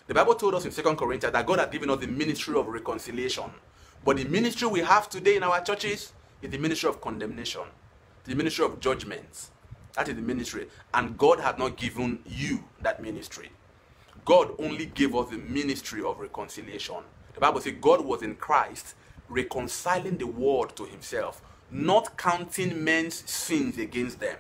The Bible told us in 2 Corinthians that God had given us the ministry of reconciliation. But the ministry we have today in our churches is the ministry of condemnation, the ministry of judgments. That is the ministry. And God had not given you that ministry. God only gave us the ministry of reconciliation. The Bible says God was in Christ reconciling the world to himself, not counting men's sins against them.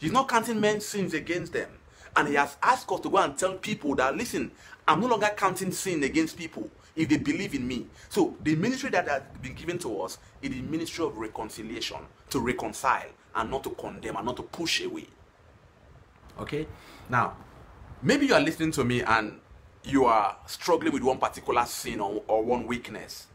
He's not counting men's sins against them. And he has asked us to go and tell people that, listen, I'm no longer counting sin against people if they believe in me. So the ministry that has been given to us is the ministry of reconciliation, to reconcile and not to condemn and not to push away. Okay? Now, maybe you are listening to me and you are struggling with one particular sin or one weakness.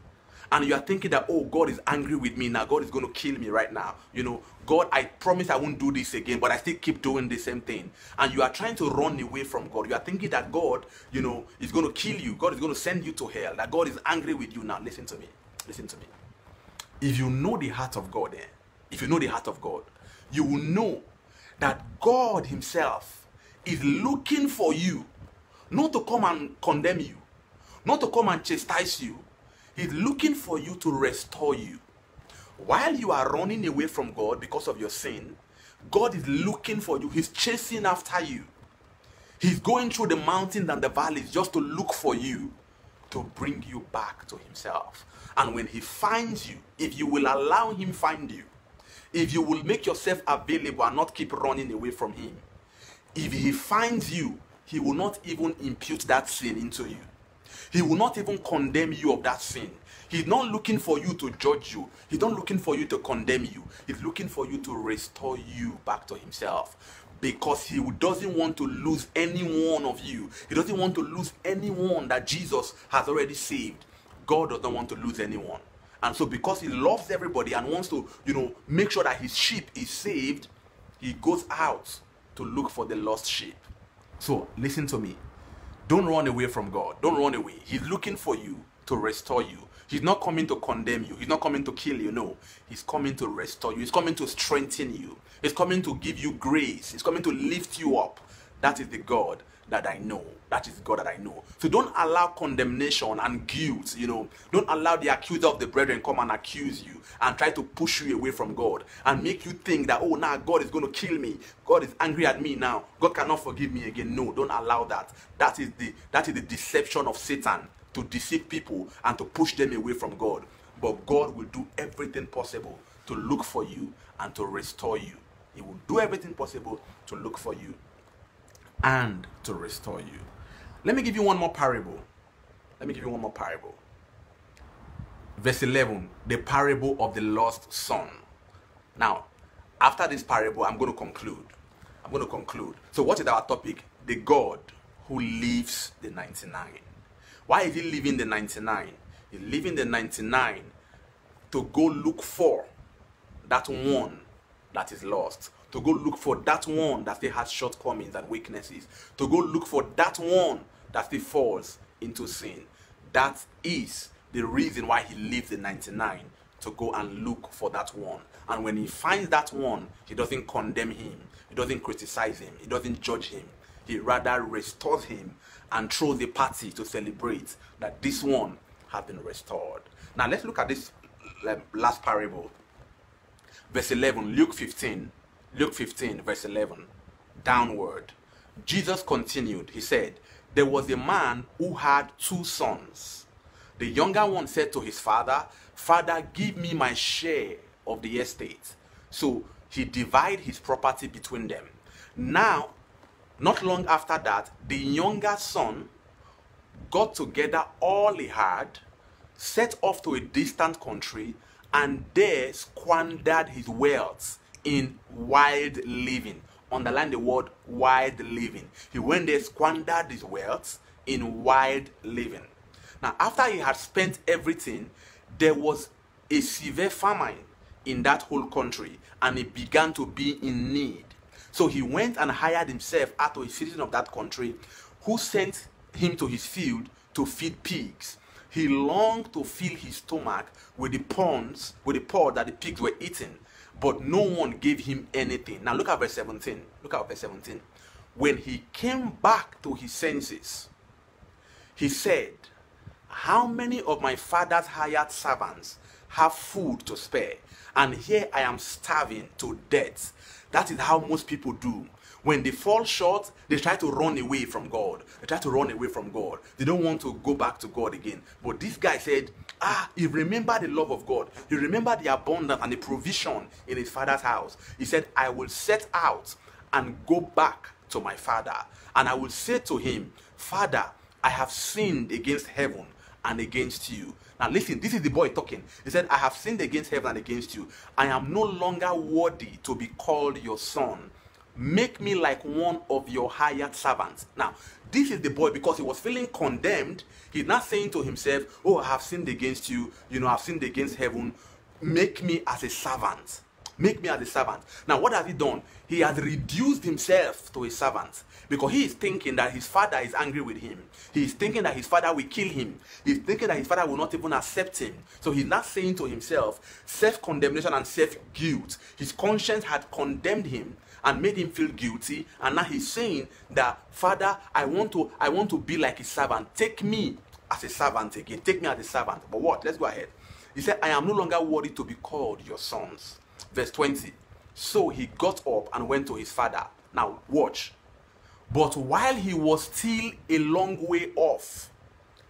And you are thinking that, oh, God is angry with me now. God is going to kill me right now. You know, God, I promise I won't do this again, but I still keep doing the same thing. And you are trying to run away from God. You are thinking that God, you know, is going to kill you. God is going to send you to hell. That God is angry with you now. Listen to me. Listen to me. If you know the heart of God, if you know the heart of God, you will know that God himself is looking for you Not to come and condemn you. Not to come and chastise you. He's looking for you to restore you. While you are running away from God because of your sin, God is looking for you. He's chasing after you. He's going through the mountains and the valleys just to look for you, to bring you back to himself. And when he finds you, if you will allow him find you, if you will make yourself available and not keep running away from him, if he finds you, he will not even impute that sin into you. He will not even condemn you of that sin. He's not looking for you to judge you. He's not looking for you to condemn you. He's looking for you to restore you back to himself, because he doesn't want to lose any one of you. He doesn't want to lose anyone that Jesus has already saved. God doesn't want to lose anyone. And so because he loves everybody and wants to, make sure that his sheep is saved, he goes out to look for the lost sheep. So listen to me. Don't run away from God. Don't run away. He's looking for you to restore you. He's not coming to condemn you. He's not coming to kill you. No, he's coming to restore you. He's coming to strengthen you. He's coming to give you grace. He's coming to lift you up. That is the God that I know. That is God that I know. So don't allow condemnation and guilt, Don't allow the accuser of the brethren come and accuse you and try to push you away from God and make you think that, oh, now God is going to kill me. God is angry at me now. God cannot forgive me again. No, don't allow that. That is the deception of Satan, to deceive people and to push them away from God. But God will do everything possible to look for you and to restore you. He will do everything possible to look for you and to restore you. Let me give you one more parable. Verse 11, the parable of the lost son. Now, after this parable, I'm going to conclude. So what is our topic? The God who leaves the 99. Why is he leaving the 99? He's leaving the 99 to go look for that one that is lost, to go look for that one that still has shortcomings and weaknesses, to go look for that one that still falls into sin. That is the reason why he leaves the 99, to go and look for that one. And when he finds that one, he doesn't condemn him, he doesn't criticize him, he doesn't judge him. He rather restores him and throws a party to celebrate that this one has been restored. Now let's look at this last parable. Verse 11, Luke 15. Luke 15, verse 11, downward. Jesus continued. He said, there was a man who had two sons. The younger one said to his father, Father, give me my share of the estate. So he divided his property between them. Now, not long after that, the younger son got together all he had, set off to a distant country, and there squandered his wealth in wild living. Underline the word wild living. He went there, squandered his wealth in wild living. Now, after he had spent everything, there was a severe famine in that whole country, and he began to be in need. So he went and hired himself out to a citizen of that country, who sent him to his field to feed pigs. He longed to fill his stomach with the ponds, with the pod that the pigs were eating, but no one gave him anything. Now look at verse 17. When he came back to his senses, he said, how many of my father's hired servants have food to spare? And here I am starving to death. That is how most people do. When they fall short, they try to run away from God. They don't want to go back to God again. But this guy said, he remembered the love of God. He remembered the abundance and the provision in his father's house. He said, I will set out and go back to my father. And I will say to him, Father, I have sinned against heaven and against you. Now listen, this is the boy talking. He said, I have sinned against heaven and against you. I am no longer worthy to be called your son. Make me like one of your hired servants. Now, this is the boy, because he was feeling condemned. He's not saying to himself, oh, I have sinned against you. I've sinned against heaven. Make me as a servant. Now, what has he done? He has reduced himself to a servant, because he is thinking that his father is angry with him. He is thinking that his father will kill him. He is thinking that his father will not even accept him. So he's not saying to himself, self-condemnation and self-guilt. His conscience had condemned him, and made him feel guilty, and now he's saying that, Father, I want to be like a servant. Take me as a servant again. Take me as a servant. But what? Let's go ahead. He said, I am no longer worthy to be called your sons. Verse 20. So he got up and went to his father. Now watch. But while he was still a long way off,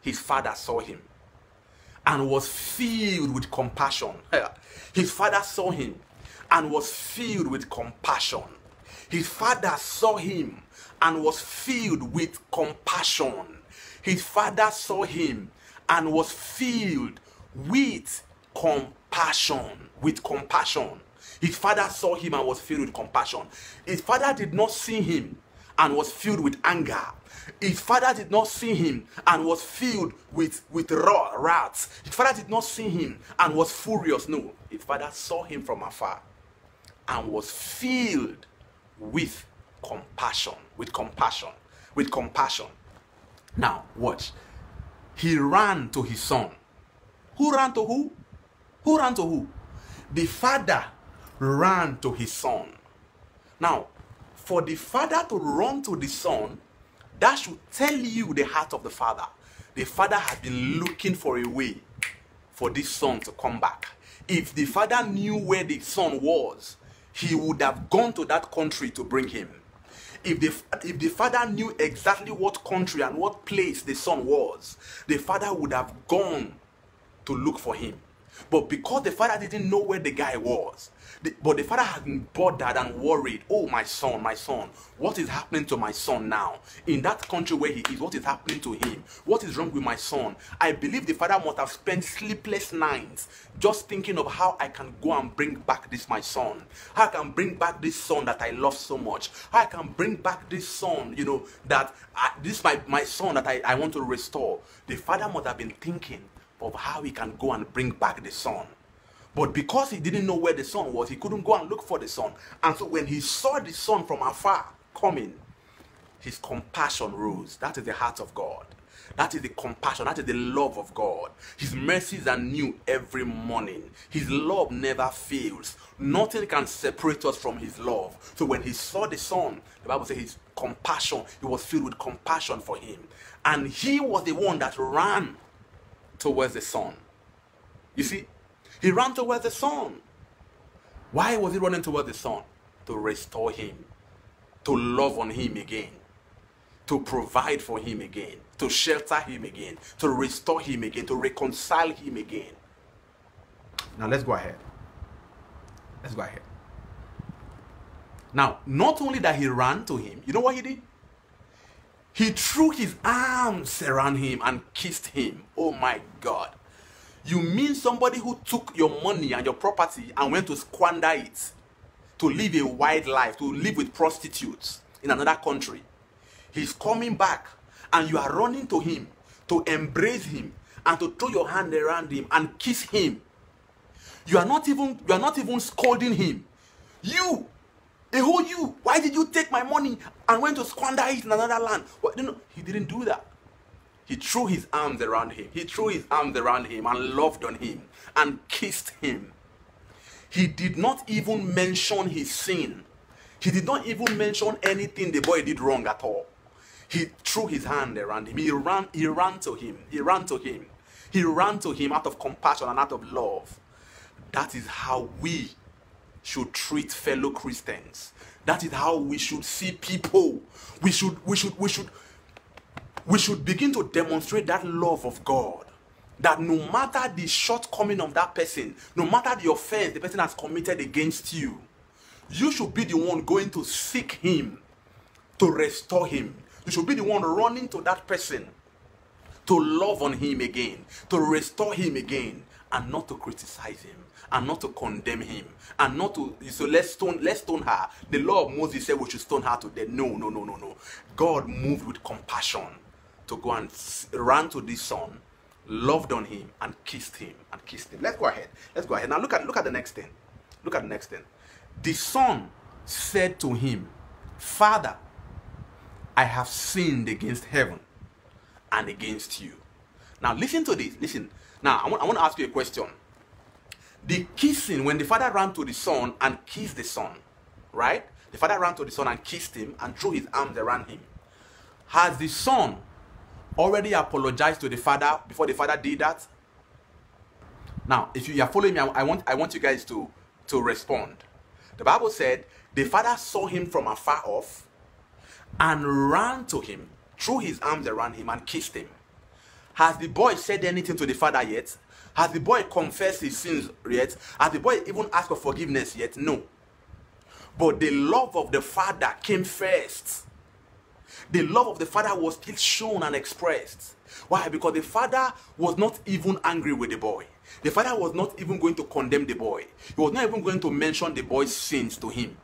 his father saw him and was filled with compassion. His father saw him and was filled with compassion. His father saw him and was filled with compassion. His father saw him and was filled with compassion. With compassion. His father saw him and was filled with compassion. His father did not see him and was filled with anger. His father did not see him and was filled with wrath. His father did not see him and was furious. No, his father saw him from afar and was filled with compassion. With compassion. With compassion. Now, watch. He ran to his son. Who ran to who? Who ran to who? The father ran to his son. Now, for the father to run to the son, that should tell you the heart of the father. The father has been looking for a way for this son to come back. If the father knew where the son was, he would have gone to that country to bring him. If the father knew exactly what country and what place the son was, the father would have gone to look for him. But because the father didn't know where the guy was, the father had been bothered and worried. Oh, my son, what is happening to my son now? In that country where he is, what is happening to him? What is wrong with my son? I believe the father must have spent sleepless nights just thinking of how I can go and bring back this my son. How I can bring back this son that I love so much. How I can bring back this son, you know, that my son that I want to restore. The father must have been thinking of how he can go and bring back the son. But because he didn't know where the son was, he couldn't go and look for the son. And so when he saw the son from afar coming, his compassion rose. That is the heart of God. That is the compassion. That is the love of God. His mercies are new every morning. His love never fails. Nothing can separate us from his love. So when he saw the son, the Bible says his compassion, he was filled with compassion for him. And he was the one that ran towards the son. You see, he ran towards the son. Why was he running towards the son? To restore him, to love on him again, to provide for him again, to shelter him again, to restore him again, to reconcile him again. Now let's go ahead. Let's go ahead. Now, not only that he ran to him, you know what he did? He threw his arms around him and kissed him. Oh my God. You mean somebody who took your money and your property and went to squander it, to live a wild life, to live with prostitutes in another country. He's coming back and you are running to him, to embrace him and to throw your hand around him and kiss him. You are not even scolding him. You, you, why did you take my money and went to squander it in another land? Well, you know, he didn't do that. He threw his arms around him. He threw his arms around him and loved on him and kissed him. He did not even mention his sin. He did not even mention anything the boy did wrong at all. He threw his hand around him. He ran to him. He ran to him. He ran to him out of compassion and out of love. That is how we should treat fellow Christians. That is how we should see people. We should begin to demonstrate that love of God. That no matter the shortcoming of that person, no matter the offense the person has committed against you, you should be the one going to seek him, to restore him. You should be the one running to that person, to love on him again, to restore him again, and not to criticize him, and not to condemn him, and not to, so let's stone her. The law of Moses said we should stone her to death. No. God moved with compassion to go and ran to this son, loved on him, and kissed him, Let's go ahead. Now look at the next thing. The son said to him, Father, I have sinned against heaven and against you. Now listen to this. Listen. Now, I want to ask you a question. The kissing, when the father ran to the son and kissed the son, right? The father ran to the son and kissed him and threw his arms around him. Has the son already apologized to the father before the father did that? Now, if you are following me, I want you guys to respond. The Bible said, the father saw him from afar off and ran to him, threw his arms around him and kissed him. Has the boy said anything to the father yet? Has the boy confessed his sins yet? Has the boy even asked for forgiveness yet? No. But the love of the father came first. The love of the father was still shown and expressed. Why? Because the father was not even angry with the boy. The father was not even going to condemn the boy. He was not even going to mention the boy's sins to him.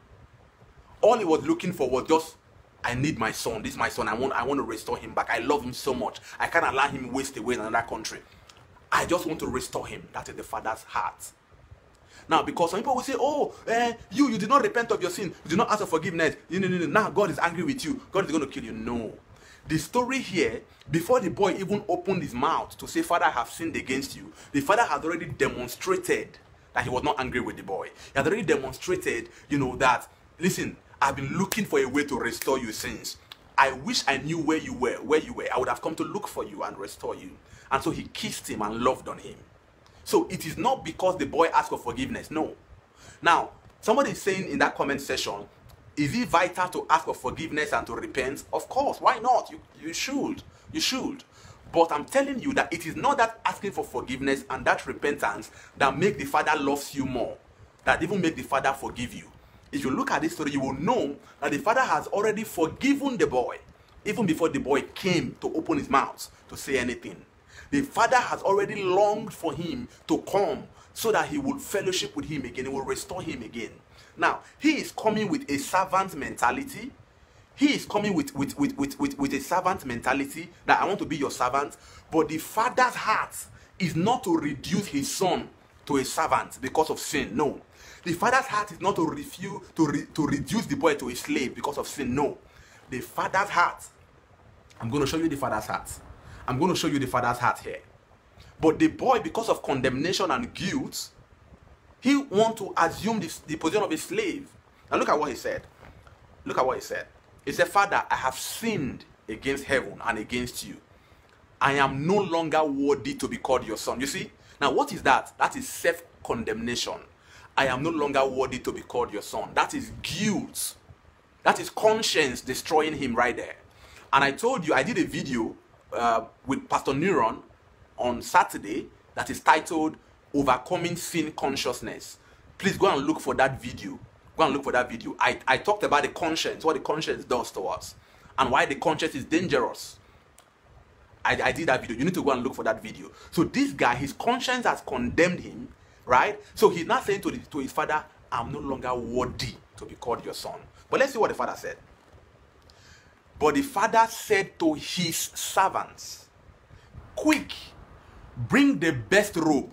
All he was looking for was just, I need my son. This is my son. I want to restore him back. I love him so much. I can't allow him waste away in another country. I just want to restore him. That is the father's heart. Now, because some people will say, oh, you did not repent of your sin. You did not ask for forgiveness. No. Now God is angry with you. God is going to kill you. No. The story here, before the boy even opened his mouth to say, Father, I have sinned against you, the father had already demonstrated that he was not angry with the boy. He had already demonstrated, that, listen, I've been looking for a way to restore you since. I wish I knew where you were. I would have come to look for you and restore you. And so he kissed him and loved on him. So it is not because the boy asked for forgiveness. No. Now, somebody is saying in that comment section, is it vital to ask for forgiveness and to repent? Of course. Why not? You should. But I'm telling you that it is not that asking for forgiveness and that repentance that make the father loves you more, that even make the father forgive you. If you look at this story, you will know that the father has already forgiven the boy, even before the boy came to open his mouth to say anything. The father has already longed for him to come so that he would fellowship with him again, he will restore him again. Now, he is coming with a servant mentality. He is coming with a servant mentality that I want to be your servant. But the father's heart is not to reduce his son to a servant because of sin. No. The father's heart is not to refuse to reduce the boy to a slave because of sin. No. The father's heart, I'm going to show you the father's heart. I'm going to show you the father's heart here. But the boy, because of condemnation and guilt, he wants to assume the position of a slave. And look at what he said. Look at what he said. He said, Father, I have sinned against heaven and against you. I am no longer worthy to be called your son. You see? Now, what is that? That is self-condemnation. I am no longer worthy to be called your son. That is guilt. That is conscience destroying him right there. And I told you, I did a video with Pastor Neuron on Saturday that is titled Overcoming Sin Consciousness. Please go and look for that video. Go and look for that video. I talked about the conscience, what the conscience does to us, and why the conscience is dangerous. I did that video. You need to go and look for that video. So this guy, his conscience has condemned him, right? So he's not saying to his father, I'm no longer worthy to be called your son. But let's see what the father said. But the father said to his servants, quick, bring the best robe.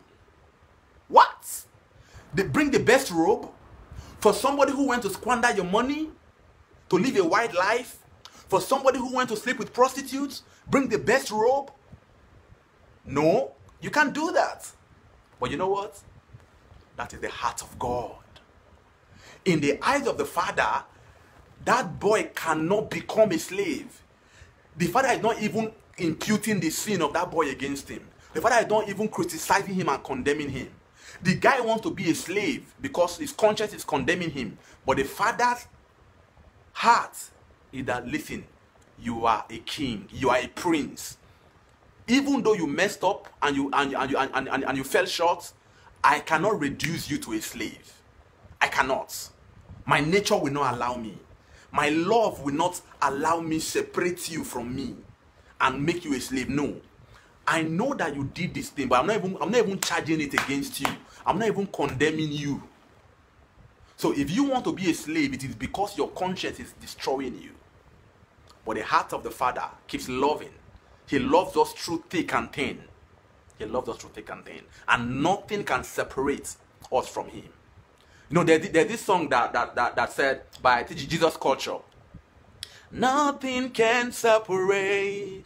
What? They bring the best robe for somebody who went to squander your money, to live a wild life, for somebody who went to sleep with prostitutes, bring the best robe? No, you can't do that. But you know what? That is the heart of God. In the eyes of the father, that boy cannot become a slave. The father is not even imputing the sin of that boy against him. The father is not even criticizing him and condemning him. The guy wants to be a slave because his conscience is condemning him. But the father's heart is that, listen, you are a king, you are a prince. Even though you messed up and you fell short, I cannot reduce you to a slave. I cannot. My nature will not allow me. My love will not allow me to separate you from me and make you a slave. No. I know that you did this thing, but I'm not even charging it against you. I'm not even condemning you. So if you want to be a slave, it is because your conscience is destroying you. But the heart of the father keeps loving. He loves us through thick and thin. He loves us through thick and thin. And nothing can separate us from him. You know, there's this song that said by Jesus Culture. Nothing can separate.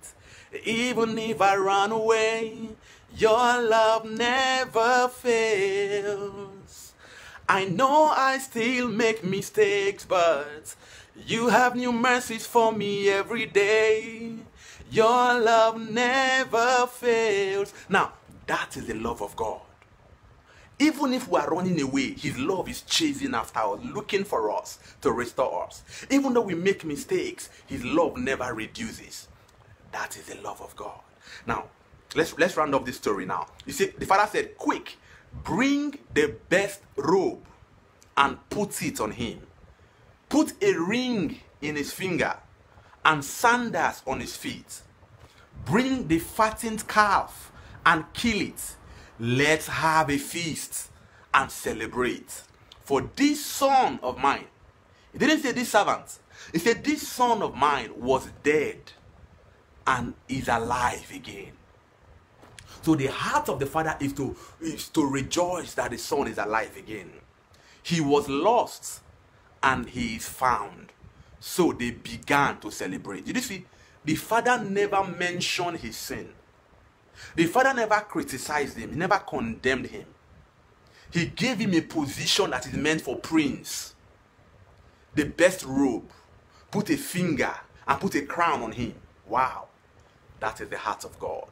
Even if I run away, your love never fails. I know I still make mistakes, but you have new mercies for me every day. Your love never fails. Now, that is the love of God. Even if we are running away, His love is chasing after us, looking for us to restore us. Even though we make mistakes, His love never reduces. That is the love of God. Now, let's round up this story now. You see, the father said, quick, bring the best robe and put it on him. Put a ring in his finger and sandals on his feet. Bring the fattened calf and kill it. Let's have a feast and celebrate. For this son of mine, he didn't say this servant, he said this son of mine was dead and is alive again. So the heart of the father is to rejoice that the son is alive again. He was lost and he is found. So they began to celebrate. Did you see? The father never mentioned his sin. The father never criticized him. He never condemned him. He gave him a position that is meant for prince. The best robe. Put a finger and put a crown on him. Wow. That is the heart of God.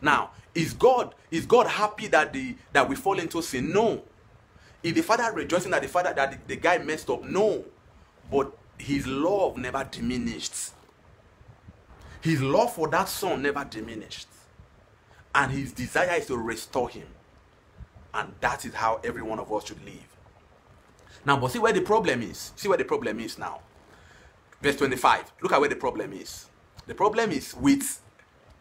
Now, is God happy that we fall into sin? No. Is the father rejoicing that the guy messed up? No. But His love never diminished. His love for that son never diminished. And His desire is to restore him. And that is how every one of us should live. Now, but see where the problem is. See where the problem is now. Verse 25. Look at where the problem is. The problem is with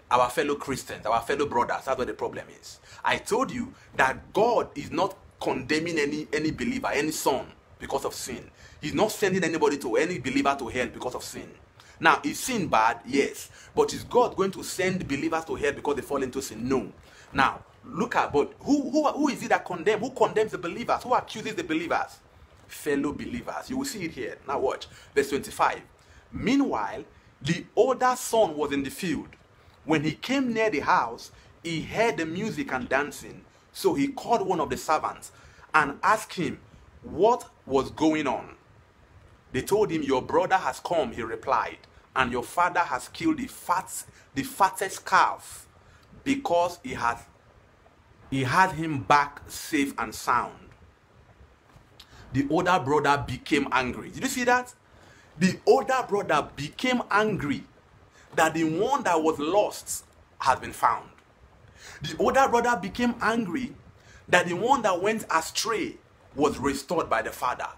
our fellow Christians, our fellow brothers. That's where the problem is. I told you that God is not condemning any believer, any son, because of sin. He's not sending anybody to any believer to hell because of sin. Now, is sin bad? Yes. But is God going to send believers to hell because they fall into sin? No. Now, look at, but who is it that condemns? Who condemns the believers? Who accuses the believers? Fellow believers. You will see it here. Now watch. Verse 25. Meanwhile, the older son was in the field. When he came near the house, he heard the music and dancing. So he called one of the servants and asked him what was going on. They told him, your brother has come, he replied, and your father has killed the fattest calf because he had him back safe and sound. The older brother became angry. Did you see that? The older brother became angry that the one that was lost had been found. The older brother became angry that the one that went astray was restored by the father.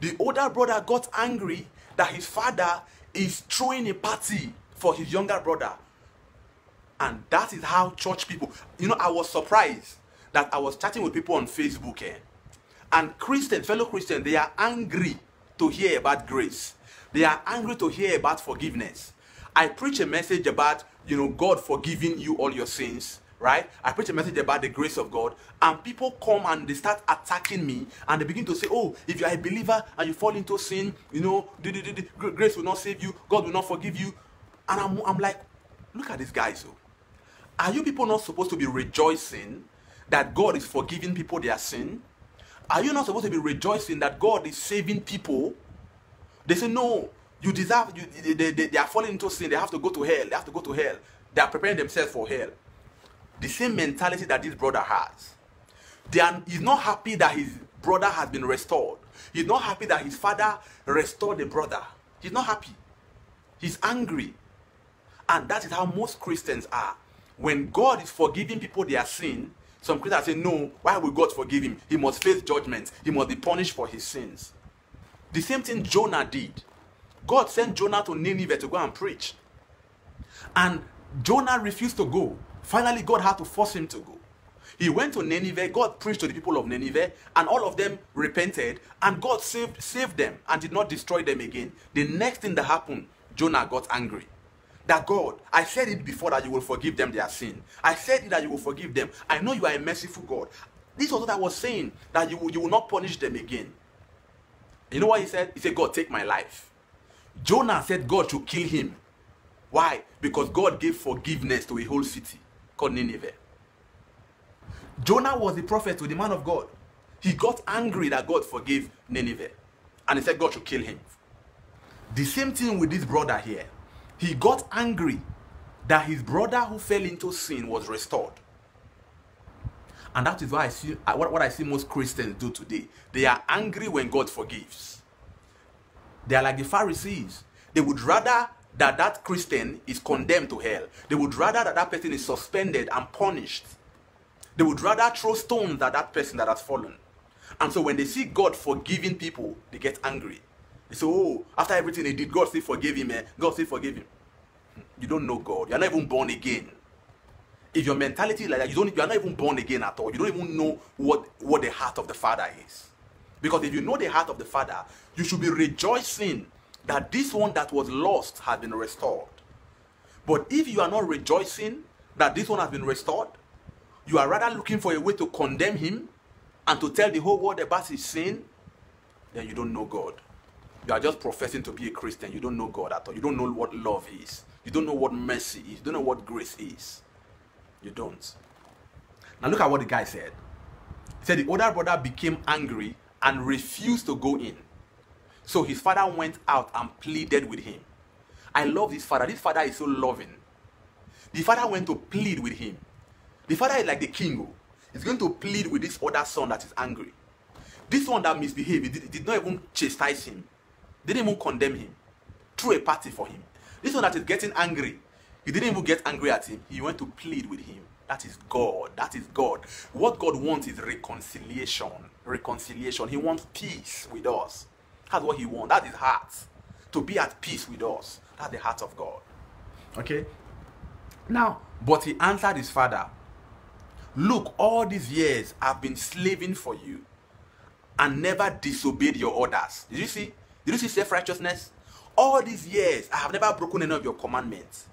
The older brother got angry that his father is throwing a party for his younger brother. And that is how church people... You know, I was surprised that I was chatting with people on Facebook. And Christians, fellow Christians, they are angry to hear about grace. They are angry to hear about forgiveness. I preach a message about, you know, God forgiving you all your sins. Right? I preach a message about the grace of God, and people come and they start attacking me, and they begin to say, oh, if you are a believer and you fall into sin, you know, grace will not save you, God will not forgive you. And I'm like, look at these guys. Are you people not supposed to be rejoicing that God is forgiving people their sin? Are you not supposed to be rejoicing that God is saving people? They say, no, you deserve, they are falling into sin, they have to go to hell, they have to go to hell. They are preparing themselves for hell. The same mentality that this brother has. He's not happy that his brother has been restored. He's not happy that his father restored the brother. He's not happy. He's angry. And that is how most Christians are. When God is forgiving people their sin, some Christians say, no, why will God forgive him? He must face judgment. He must be punished for his sins. The same thing Jonah did. God sent Jonah to Nineveh to go and preach. And Jonah refused to go. Finally, God had to force him to go. He went to Nineveh. God preached to the people of Nineveh, and all of them repented, and God saved them and did not destroy them again. The next thing that happened, Jonah got angry. That God, I said it before that you will forgive them their sin. I said it that you will forgive them. I know you are a merciful God. This was what I was saying, that you will not punish them again. You know what he said? He said, God, take my life. Jonah said God should kill him. Why? Because God gave forgiveness to a whole city called Nineveh. Jonah was the prophet to the man of God. He got angry that God forgave Nineveh, and he said God should kill him. The same thing with this brother here. He got angry that his brother who fell into sin was restored. And that is why I see what I see most Christians do today. They are angry when God forgives. They are like the Pharisees. They would rather that that Christian is condemned to hell. They would rather that that person is suspended and punished. They would rather throw stones at that person that has fallen. And so when they see God forgiving people, they get angry. They say, oh, after everything he did, God still forgave him. God still forgave him. You don't know God. You're not even born again. If your mentality is like that, you're not even born again at all. You don't even know what the heart of the Father is. Because if you know the heart of the Father, you should be rejoicing that this one that was lost has been restored. But if you are not rejoicing that this one has been restored, you are rather looking for a way to condemn him and to tell the whole world about his sin, then you don't know God. You are just professing to be a Christian. You don't know God at all. You don't know what love is. You don't know what mercy is. You don't know what grace is. You don't. Now look at what the guy said. He said the older brother became angry and refused to go in. So his father went out and pleaded with him. I love this father. This father is so loving. The father went to plead with him. The father is like the king. He's going to plead with this other son that is angry. This one that misbehaved, he did not even chastise him. They didn't even condemn him. Threw a party for him. This one that is getting angry, he didn't even get angry at him. He went to plead with him. That is God. That is God. What God wants is reconciliation. Reconciliation. He wants peace with us. That's what he wants. That is heart. To be at peace with us. That's the heart of God. Okay? Now, but he answered his father, look, all these years I've been slaving for you and never disobeyed your orders. Did you see? Did you see self-righteousness? All these years I have never broken any of your commandments.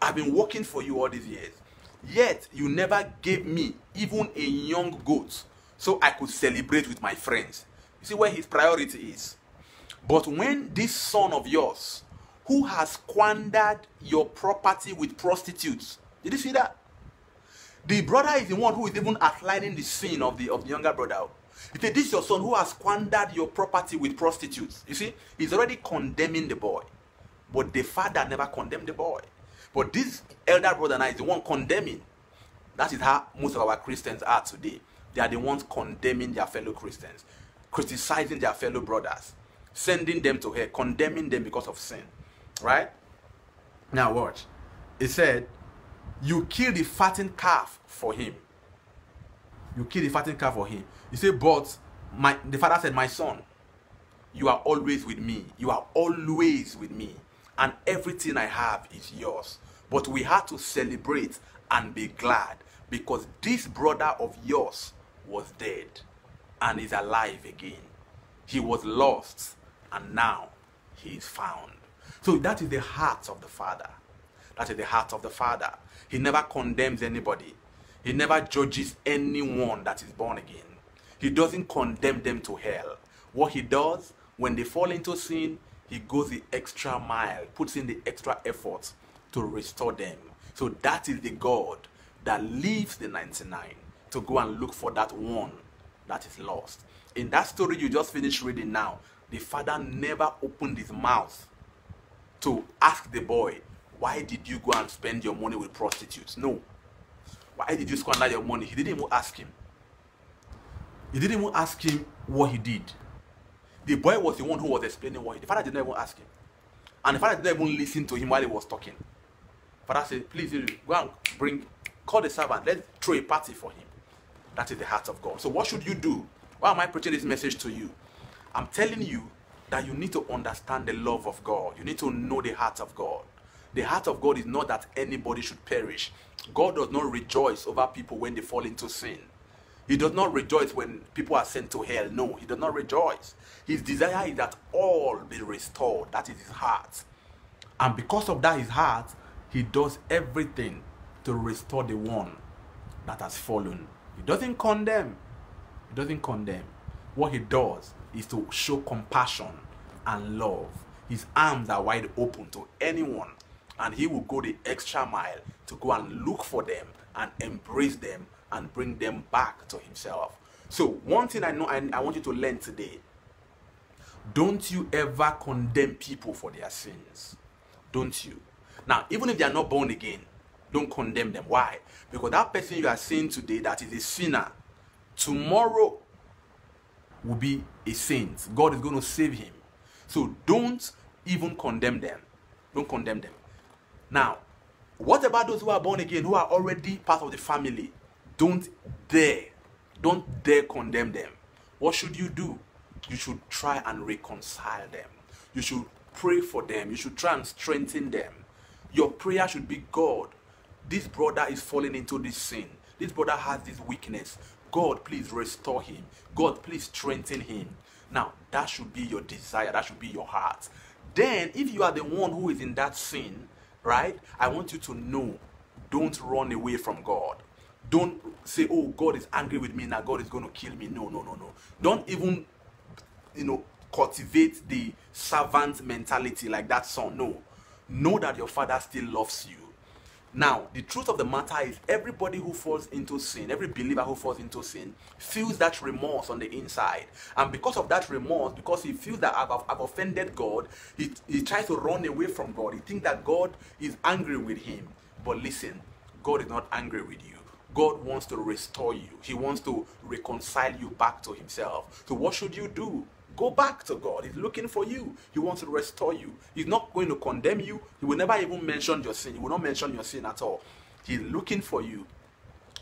I've been working for you all these years. Yet you never gave me even a young goat so I could celebrate with my friends. You see where his priority is. But when this son of yours, who has squandered your property with prostitutes, did you see that? The brother is the one who is even outlining the sin of the younger brother. He said, this is your son who has squandered your property with prostitutes. You see, he's already condemning the boy. But the father never condemned the boy. But this elder brother now is the one condemning. That is how most of our Christians are today. They are the ones condemning their fellow Christians, criticizing their fellow brothers, sending them to hell, condemning them because of sin. Right? Now watch. He said, you kill the fattened calf for him. You kill the fattened calf for him. You say, but the father said, my son, you are always with me. You are always with me. And everything I have is yours. But we had to celebrate and be glad because this brother of yours was dead and is alive again. He was lost and now he is found. So that is the heart of the Father. That is the heart of the Father. He never condemns anybody. He never judges anyone that is born again. He doesn't condemn them to hell. What he does, when they fall into sin, he goes the extra mile, puts in the extra effort to restore them. So that is the God that leaves the 99 to go and look for that one that is lost. In that story you just finished reading now, the father never opened his mouth to ask the boy, why did you go and spend your money with prostitutes? No. Why did you squander your money? He didn't even ask him. He didn't even ask him what he did. The boy was the one who was explaining what he did. The father did not even ask him. And the father did not even listen to him while he was talking. Father said, please, go and call the servant. Let's throw a party for him. That is the heart of God. So what should you do? Why am I preaching this message to you? I'm telling you that you need to understand the love of God. You need to know the heart of God. The heart of God is not that anybody should perish. God does not rejoice over people when they fall into sin. He does not rejoice when people are sent to hell. No, he does not rejoice. His desire is that all be restored. That is his heart. And because of that, his heart, he does everything to restore the one that has fallen. He doesn't condemn. He doesn't condemn. What he does is to show compassion and love. His arms are wide open to anyone. And he will go the extra mile to go and look for them and embrace them and bring them back to himself. So one thing I know, and I want you to learn today, don't you ever condemn people for their sins. Don't you? Now, even if they are not born again, don't condemn them. Why? Because that person you are seeing today that is a sinner, tomorrow will be a saint. God is going to save him. So don't even condemn them. Don't condemn them. Now, what about those who are born again, who are already part of the family? Don't dare condemn them. What should you do? You should try and reconcile them. You should pray for them. You should try and strengthen them. Your prayer should be, God, this brother is falling into this sin. This brother has this weakness. God, please restore him. God, please strengthen him. Now, that should be your desire. That should be your heart. Then, if you are the one who is in that sin, right, I want you to know, don't run away from God. Don't say, oh, God is angry with me now. God is going to kill me. No, no, no, no. Don't even, you know, cultivate the servant mentality like that son. No. Know that your Father still loves you. Now, the truth of the matter is everybody who falls into sin, every believer who falls into sin, feels that remorse on the inside. And because of that remorse, because he feels that I've offended God, he tries to run away from God. He thinks that God is angry with him. But listen, God is not angry with you. God wants to restore you. He wants to reconcile you back to himself. So what should you do? Go back to God. He's looking for you. He wants to restore you. He's not going to condemn you. He will never even mention your sin. He will not mention your sin at all. He's looking for you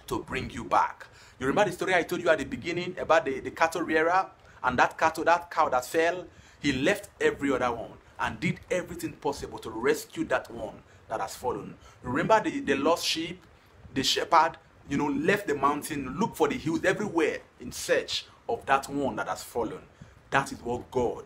to bring you back. You remember the story I told you at the beginning about the cattle rearer and that cow that fell? He left every other one and did everything possible to rescue that one that has fallen. Remember the lost sheep, the shepherd, you know, left the mountain, looked for the hills everywhere in search of that one that has fallen. That is what God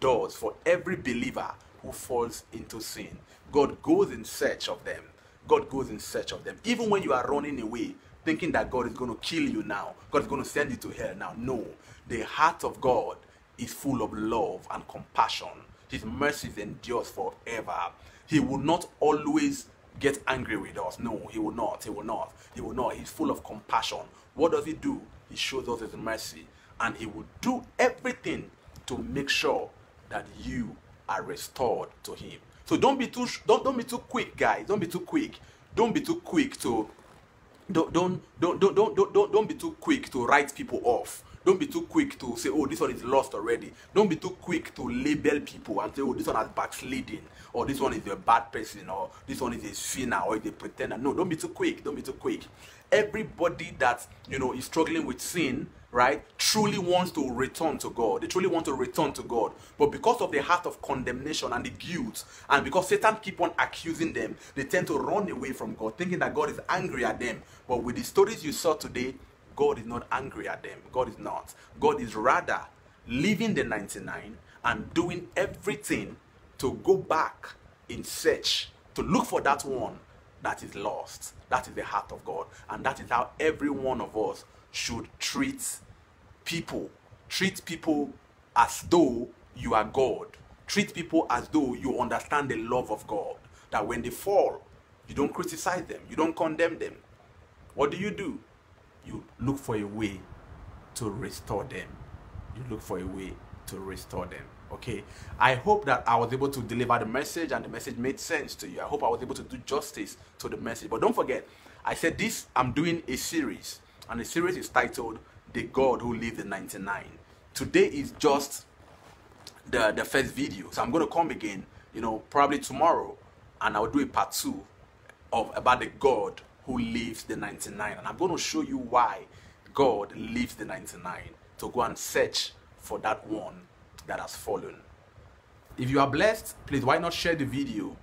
does for every believer who falls into sin. God goes in search of them. God goes in search of them. Even when you are running away, thinking that God is going to kill you now, God is going to send you to hell now. No, the heart of God is full of love and compassion. His mercies endure forever. He will not always get angry with us. No, he will not. He will not. He will not. He's full of compassion. What does he do? He shows us his mercy. And he will do everything to make sure that you are restored to him. So don't be too quick, guys. Don't be too quick. Don't be too quick to write people off. Don't be too quick to say, oh, this one is lost already. Don't be too quick to label people and say, oh, this one has backslidden, or this one is a bad person, or this one is a sinner, or is a pretender. No, don't be too quick. Don't be too quick. Everybody that, you know, is struggling with sin, right, truly wants to return to God. They truly want to return to God. But because of the heart of condemnation and the guilt, and because Satan keeps on accusing them, they tend to run away from God, thinking that God is angry at them. But with the stories you saw today, God is not angry at them. God is not. God is rather leaving the 99 and doing everything to go back in search, to look for that one that is lost. That is the heart of God. And that is how every one of us should treat people. Treat people as though you are God. Treat people as though you understand the love of God. That when they fall, you don't criticize them. You don't condemn them. What do? You look for a way to restore them. You look for a way to restore them. Okay? I hope that I was able to deliver the message and the message made sense to you. I hope I was able to do justice to the message. But don't forget, I said this, I'm doing a series. And the series is titled, The God Who Leaves the 99. Today is just the first video. So I'm going to come again, you know, probably tomorrow. And I'll do a part 2 about the God who leaves the 99, and I'm going to show you why God leaves the 99 to go and search for that one that has fallen. If you are blessed, please why not share the video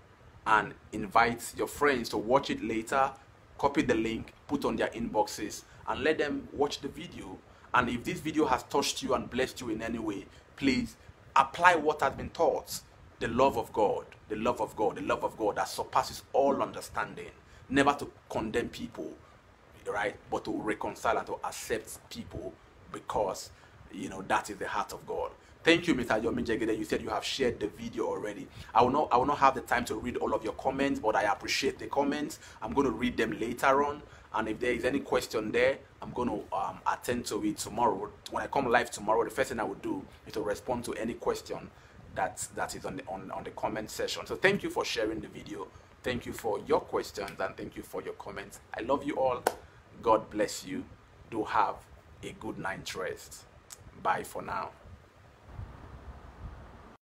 and invite your friends to watch it later. Copy the link, put on their inboxes, and let them watch the video. And if this video has touched you and blessed you in any way, please apply what has been taught. The love of God, the love of God, the love of God that surpasses all understanding. Never to condemn people, right? But to reconcile and to accept people, because, you know, that is the heart of God. Thank you, Mr. Yomi Jegede. You said you have shared the video already. I will not have the time to read all of your comments, but I appreciate the comments. I'm going to read them later on. And if there is any question there, I'm going to attend to it tomorrow. When I come live tomorrow, the first thing I will do is to respond to any question that is on the comment section. So thank you for sharing the video. Thank you for your questions and thank you for your comments. I love you all. God bless you. Do have a good night's rest. Bye for now.